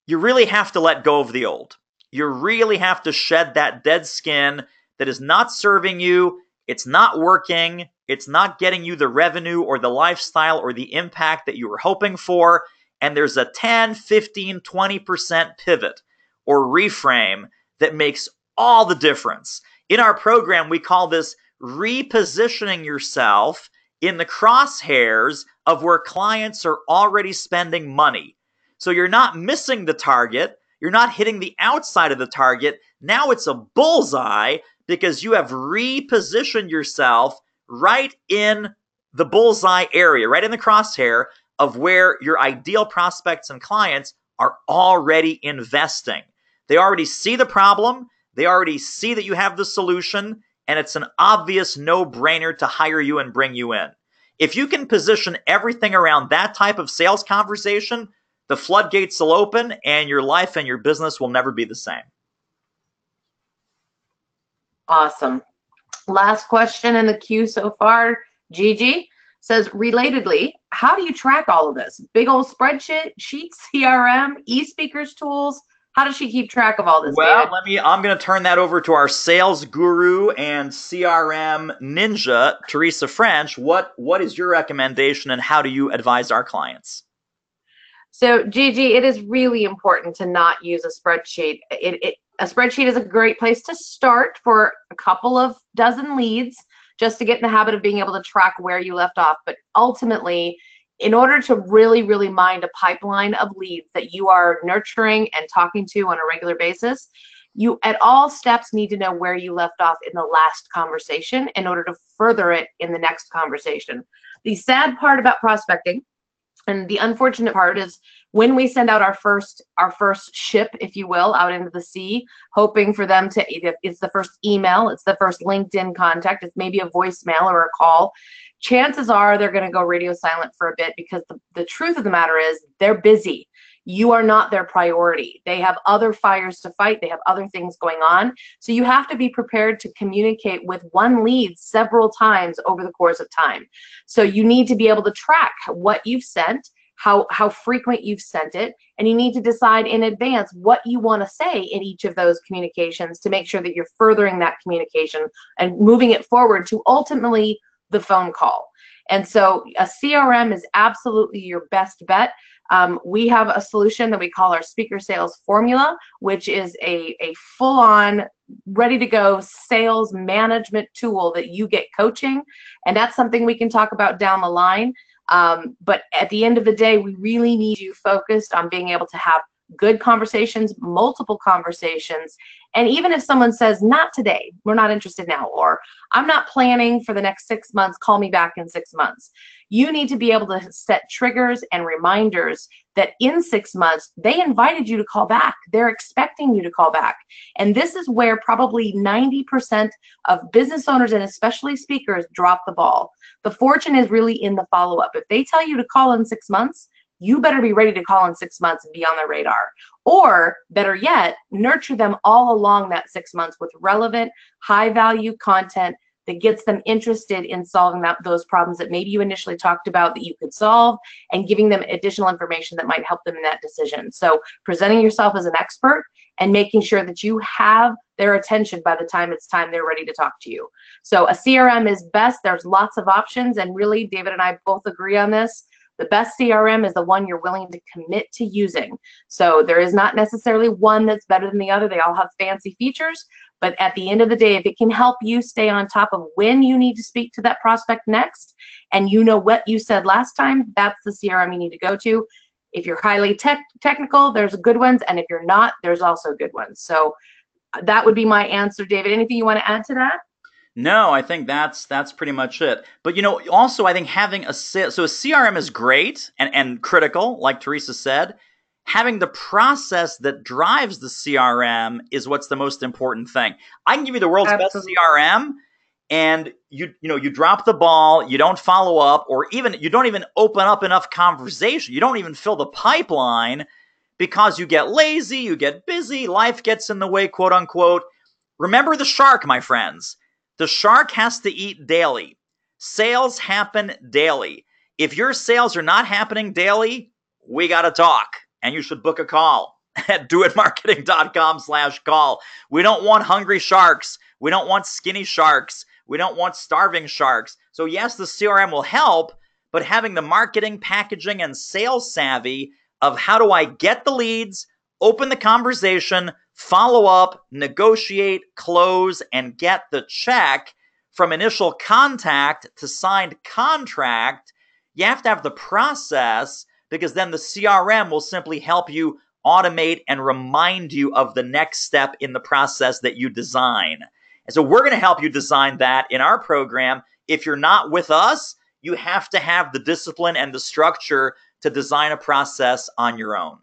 you really have to let go of the old. You really have to shed that dead skin that is not serving you, it's not working, it's not getting you the revenue or the lifestyle or the impact that you were hoping for, and there's a 10, 15, 20% pivot or reframe that makes all the difference. In our program, we call this repositioning yourself in the crosshairs of where clients are already spending money. So you're not missing the target. You're not hitting the outside of the target. Now it's a bullseye because you have repositioned yourself right in the bullseye area, right in the crosshair of where your ideal prospects and clients are already investing. They already see the problem. They already see that you have the solution, and it's an obvious no-brainer to hire you and bring you in. If you can position everything around that type of sales conversation, the floodgates will open and your life and your business will never be the same. Awesome. Last question in the queue so far. Gigi says, relatedly, how do you track all of this? Big old spreadsheet, CRM, e-speakers tools. How does she keep track of all this? Well, David? I'm going to turn that over to our sales guru and CRM ninja, Teresa French. What is your recommendation and how do you advise our clients? So, Gigi, it is really important to not use a spreadsheet. A spreadsheet is a great place to start for a couple of dozen leads just to get in the habit of being able to track where you left off. But ultimately, in order to really, really mind a pipeline of leads that you are nurturing and talking to on a regular basis, you at all steps need to know where you left off in the last conversation in order to further it in the next conversation. The sad part about prospecting, and the unfortunate part, is when we send out our first ship, if you will, out into the sea, hoping for them to, it's the first email, it's the first LinkedIn contact, it's maybe a voicemail or a call, chances are they're going to go radio silent for a bit because the truth of the matter is they're busy. You are not their priority. They have other fires to fight. They have other things going on. So you have to be prepared to communicate with one lead several times over the course of time. So you need to be able to track what you've sent, how frequent you've sent it, and you need to decide in advance what you want to say in each of those communications to make sure that you're furthering that communication and moving it forward to ultimately the phone call. And so a CRM is absolutely your best bet. We have a solution that we call our speaker sales formula, which is a full-on, ready-to-go sales management tool that you get coaching. And that's something we can talk about down the line. But at the end of the day, we really need you focused on being able to have good conversations, multiple conversations. And even if someone says, not today, we're not interested now, or I'm not planning for the next 6 months, call me back in 6 months. You need to be able to set triggers and reminders that in 6 months, they invited you to call back. They're expecting you to call back. And this is where probably 90% of business owners and especially speakers drop the ball. The fortune is really in the follow-up. If they tell you to call in 6 months, you better be ready to call in 6 months and be on their radar. Or better yet, nurture them all along that 6 months with relevant, high value content that gets them interested in solving those problems that maybe you initially talked about that you could solve, and giving them additional information that might help them in that decision. So presenting yourself as an expert and making sure that you have their attention by the time it's time they're ready to talk to you. So a CRM is best. There's lots of options. And really, David and I both agree on this. The best CRM is the one you're willing to commit to using. So there is not necessarily one that's better than the other. They all have fancy features, but at the end of the day, if it can help you stay on top of when you need to speak to that prospect next, and you know what you said last time, that's the CRM you need to go to. If you're highly technical, there's good ones, and if you're not, there's also good ones. So that would be my answer, David. Anything you want to add to that? No, I think that's pretty much it. But, you know, also I think having a CRM is great and critical, like Teresa said. Having the process that drives the CRM is what's the most important thing. I can give you the world's best CRM, and you drop the ball, you don't follow up, or even you don't even open up enough conversation. You don't even fill the pipeline because you get lazy, you get busy, life gets in the way, quote unquote. Remember the shark, my friends. The shark has to eat daily. Sales happen daily. If your sales are not happening daily, we got to talk. And you should book a call at doitmarketing.com/call. We don't want hungry sharks. We don't want skinny sharks. We don't want starving sharks. So yes, the CRM will help, but having the marketing, packaging, and sales savvy of how do I get the leads, open the conversation, follow up, negotiate, close, and get the check from initial contact to signed contract, you have to have the process, because then the CRM will simply help you automate and remind you of the next step in the process that you design. And so we're going to help you design that in our program. If you're not with us, you have to have the discipline and the structure to design a process on your own.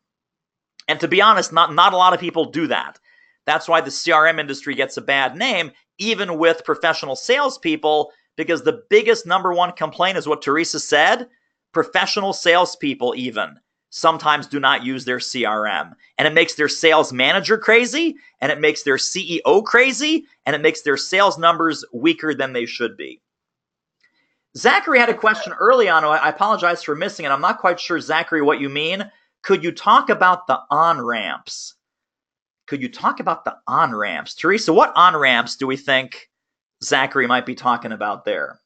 And to be honest, not a lot of people do that. That's why the CRM industry gets a bad name, even with professional salespeople, because the biggest #1 complaint is what Teresa said. Professional salespeople even sometimes do not use their CRM, and it makes their sales manager crazy, and it makes their CEO crazy, and it makes their sales numbers weaker than they should be. Zachary had a question early on. I apologize for missing it. I'm not quite sure, Zachary, what you mean. Could you talk about the on-ramps? Could you talk about the on-ramps? Teresa, what on-ramps do we think Zachary might be talking about there?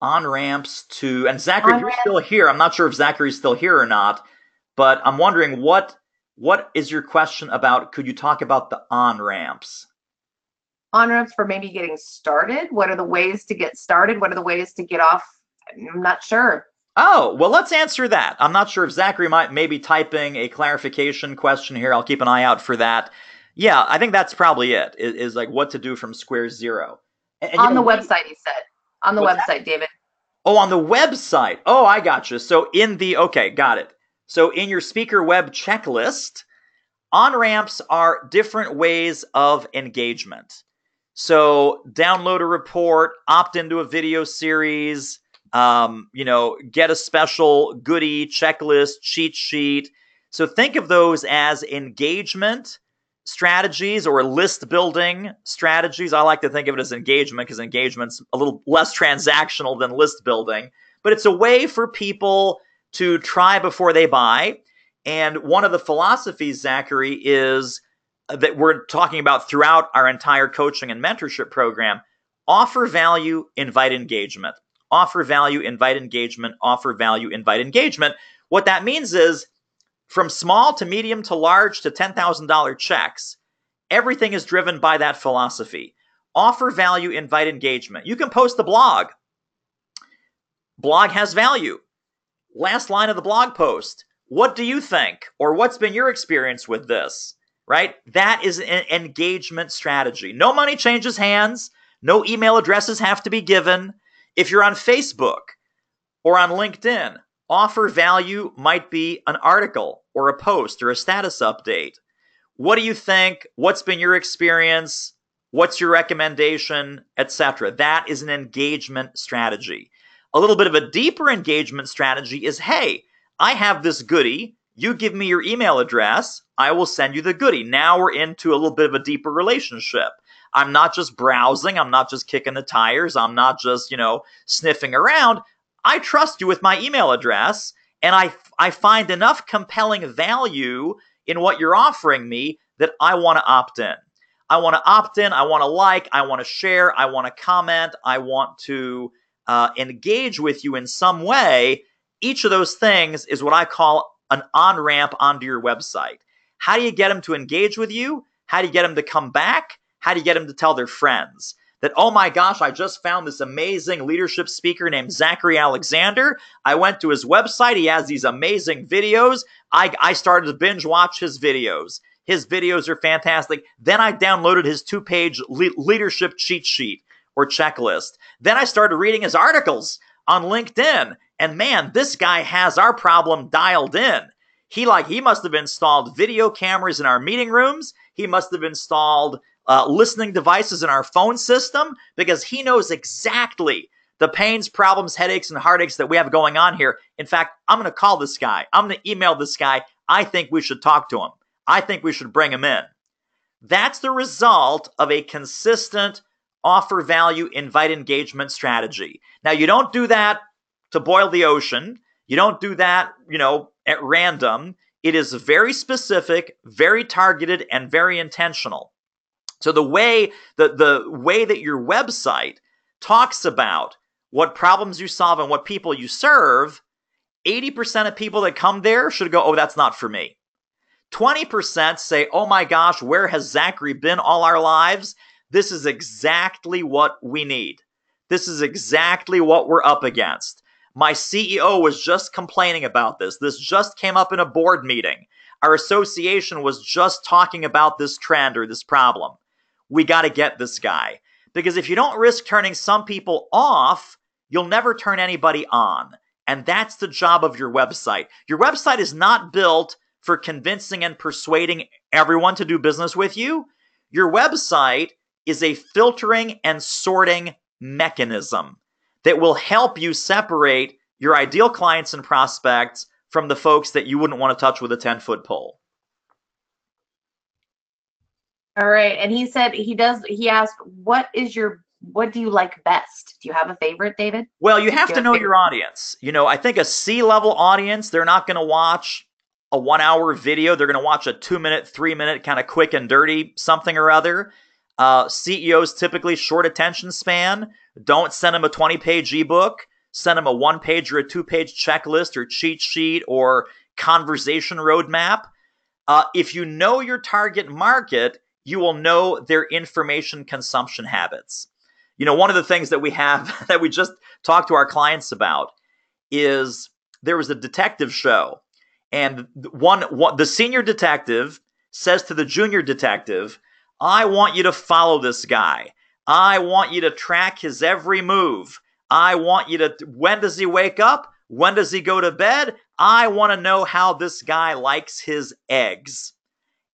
On-ramps to, and Zachary, if you're still here, I'm not sure if Zachary's still here or not, but I'm wondering what is your question about? Could you talk about the on-ramps? On-ramps for maybe getting started? What are the ways to get started? What are the ways to get off? I'm not sure. Oh, well, let's answer that. I'm not sure if Zachary might maybe typing a clarification question here. I'll keep an eye out for that. Yeah, I think that's probably it, is like what to do from square zero. And on the website, he said. On the website, David. Oh, on the website. Oh, I got you. So okay, got it. So in your Speaker Web Checklist, on-ramps are different ways of engagement. So download a report, opt into a video series, get a special goodie, checklist, cheat sheet. So think of those as engagement strategies or list building strategies. I like to think of it as engagement because engagement's a little less transactional than list building, but it's a way for people to try before they buy. And one of the philosophies, Zachary, is that we're talking about throughout our entire coaching and mentorship program: offer value, invite engagement. Offer value, invite engagement. Offer value, invite engagement. What that means is, from small to medium to large to $10,000 checks, everything is driven by that philosophy. Offer value, invite engagement. You can post the blog. Blog has value. Last line of the blog post: what do you think? Or what's been your experience with this? Right? That is an engagement strategy. No money changes hands. No email addresses have to be given. If you're on Facebook or on LinkedIn, offer value might be an article or a post or a status update. What do you think? What's been your experience? What's your recommendation, etc.? That is an engagement strategy. A little bit of a deeper engagement strategy is, hey, I have this goodie. You give me your email address. I will send you the goodie. Now we're into a little bit of a deeper relationship. I'm not just browsing. I'm not just kicking the tires. I'm not just, sniffing around. I trust you with my email address, and I find enough compelling value in what you're offering me that I want to opt in. I want to opt in. I want to like. I want to share. I want to comment. I want to engage with you in some way. Each of those things is what I call an on-ramp onto your website. How do you get them to engage with you? How do you get them to come back? How do you get them to tell their friends that, oh my gosh, I just found this amazing leadership speaker named Zachary Alexander. I went to his website. He has these amazing videos. I started to binge watch his videos. His videos are fantastic. Then I downloaded his two-page leadership cheat sheet or checklist. Then I started reading his articles on LinkedIn. And man, this guy has our problem dialed in. He must have installed video cameras in our meeting rooms. He must have installed listening devices in our phone system, because he knows exactly the pains, problems, headaches, and heartaches that we have going on here. In fact, I'm going to call this guy. I'm going to email this guy. I think we should talk to him. I think we should bring him in. That's the result of a consistent offer value, invite engagement strategy. Now, you don't do that to boil the ocean. You don't do that, at random. It is very specific, very targeted, and very intentional. So the way that your website talks about what problems you solve and what people you serve, 80% of people that come there should go, oh, that's not for me. 20% say, oh my gosh, where has Zachary been all our lives? This is exactly what we need. This is exactly what we're up against. My CEO was just complaining about this. This just came up in a board meeting. Our association was just talking about this trend or this problem. We got to get this guy. Because if you don't risk turning some people off, you'll never turn anybody on. And that's the job of your website. Your website is not built for convincing and persuading everyone to do business with you. Your website is a filtering and sorting mechanism that will help you separate your ideal clients and prospects from the folks that you wouldn't want to touch with a 10-foot pole. All right. And he said he asked, what do you like best? Do you have a favorite, David? Well, you have to know your audience. I think a C-level audience, they're not going to watch a 1-hour video. They're going to watch a 2-minute, 3-minute kind of quick and dirty something or other. CEOs typically short attention span. Don't send them a 20-page ebook. Send them a 1-page or a 2-page checklist or cheat sheet or conversation roadmap. If you know your target market, you will know their information consumption habits. One of the things that we have that we just talked to our clients about is there was a detective show, and the senior detective says to the junior detective, I want you to follow this guy. I want you to track his every move. I want you to, when does he wake up? When does he go to bed? I want to know how this guy likes his eggs.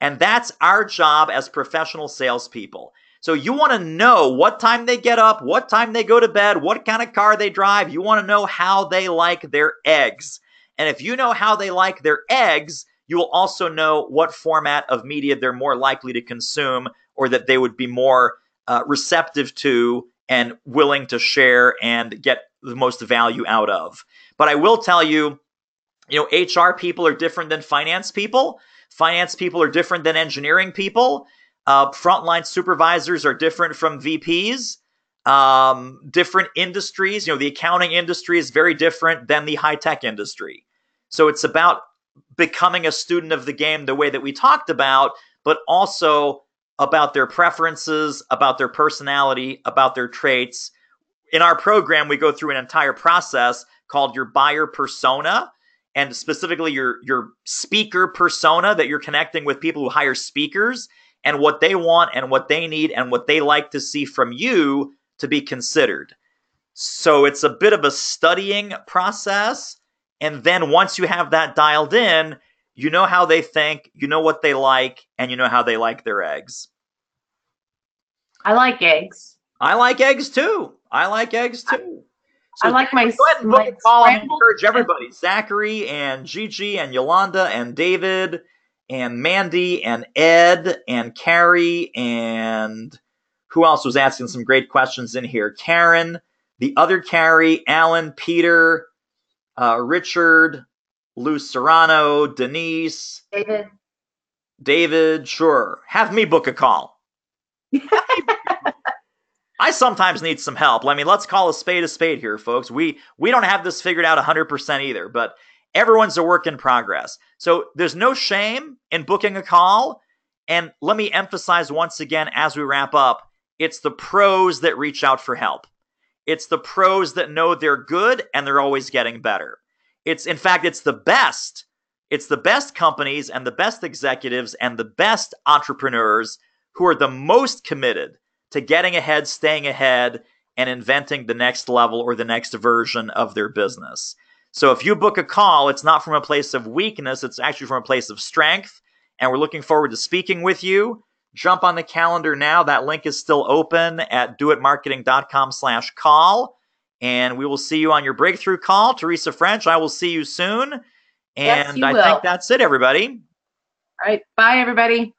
And that's our job as professional salespeople. So you want to know what time they get up, what time they go to bed, what kind of car they drive. You want to know how they like their eggs. And if you know how they like their eggs, you will also know what format of media they're more likely to consume, or that they would be more receptive to and willing to share and get the most value out of. But I will tell you, HR people are different than finance people. Finance people are different than engineering people. Frontline supervisors are different from VPs. Different industries, the accounting industry is very different than the high-tech industry. So it's about becoming a student of the game the way that we talked about, but also about their preferences, about their personality, about their traits. In our program, we go through an entire process called your buyer persona, and specifically your speaker persona, that you're connecting with people who hire speakers and what they want and what they need and what they like to see from you to be considered. So it's a bit of a studying process. And then once you have that dialed in, you know how they think, you know what they like, and you know how they like their eggs. I like eggs. I like eggs too. I like eggs too. So I like my. Go ahead and book a call and encourage everybody. Zachary and Gigi and Yolanda and David and Mandy and Ed and Carrie and who else was asking some great questions in here? Karen, the other Carrie, Alan, Peter, Richard, Lou Serrano, Denise, David, sure. Have me book a call. I sometimes need some help. I mean, let's call a spade here, folks. We don't have this figured out 100% either, but everyone's a work in progress. So there's no shame in booking a call. And let me emphasize once again, as we wrap up, it's the pros that reach out for help. It's the pros that know they're good and they're always getting better. It's, in fact, it's the best. It's the best companies and the best executives and the best entrepreneurs who are the most committed to getting ahead, staying ahead, and inventing the next level or the next version of their business. So if you book a call, it's not from a place of weakness, it's actually from a place of strength. And we're looking forward to speaking with you. Jump on the calendar now. That link is still open at doitmarketing.com/call. And we will see you on your breakthrough call. Teresa French, I will see you soon. And yes, you will. I think that's it, everybody. All right. Bye, everybody.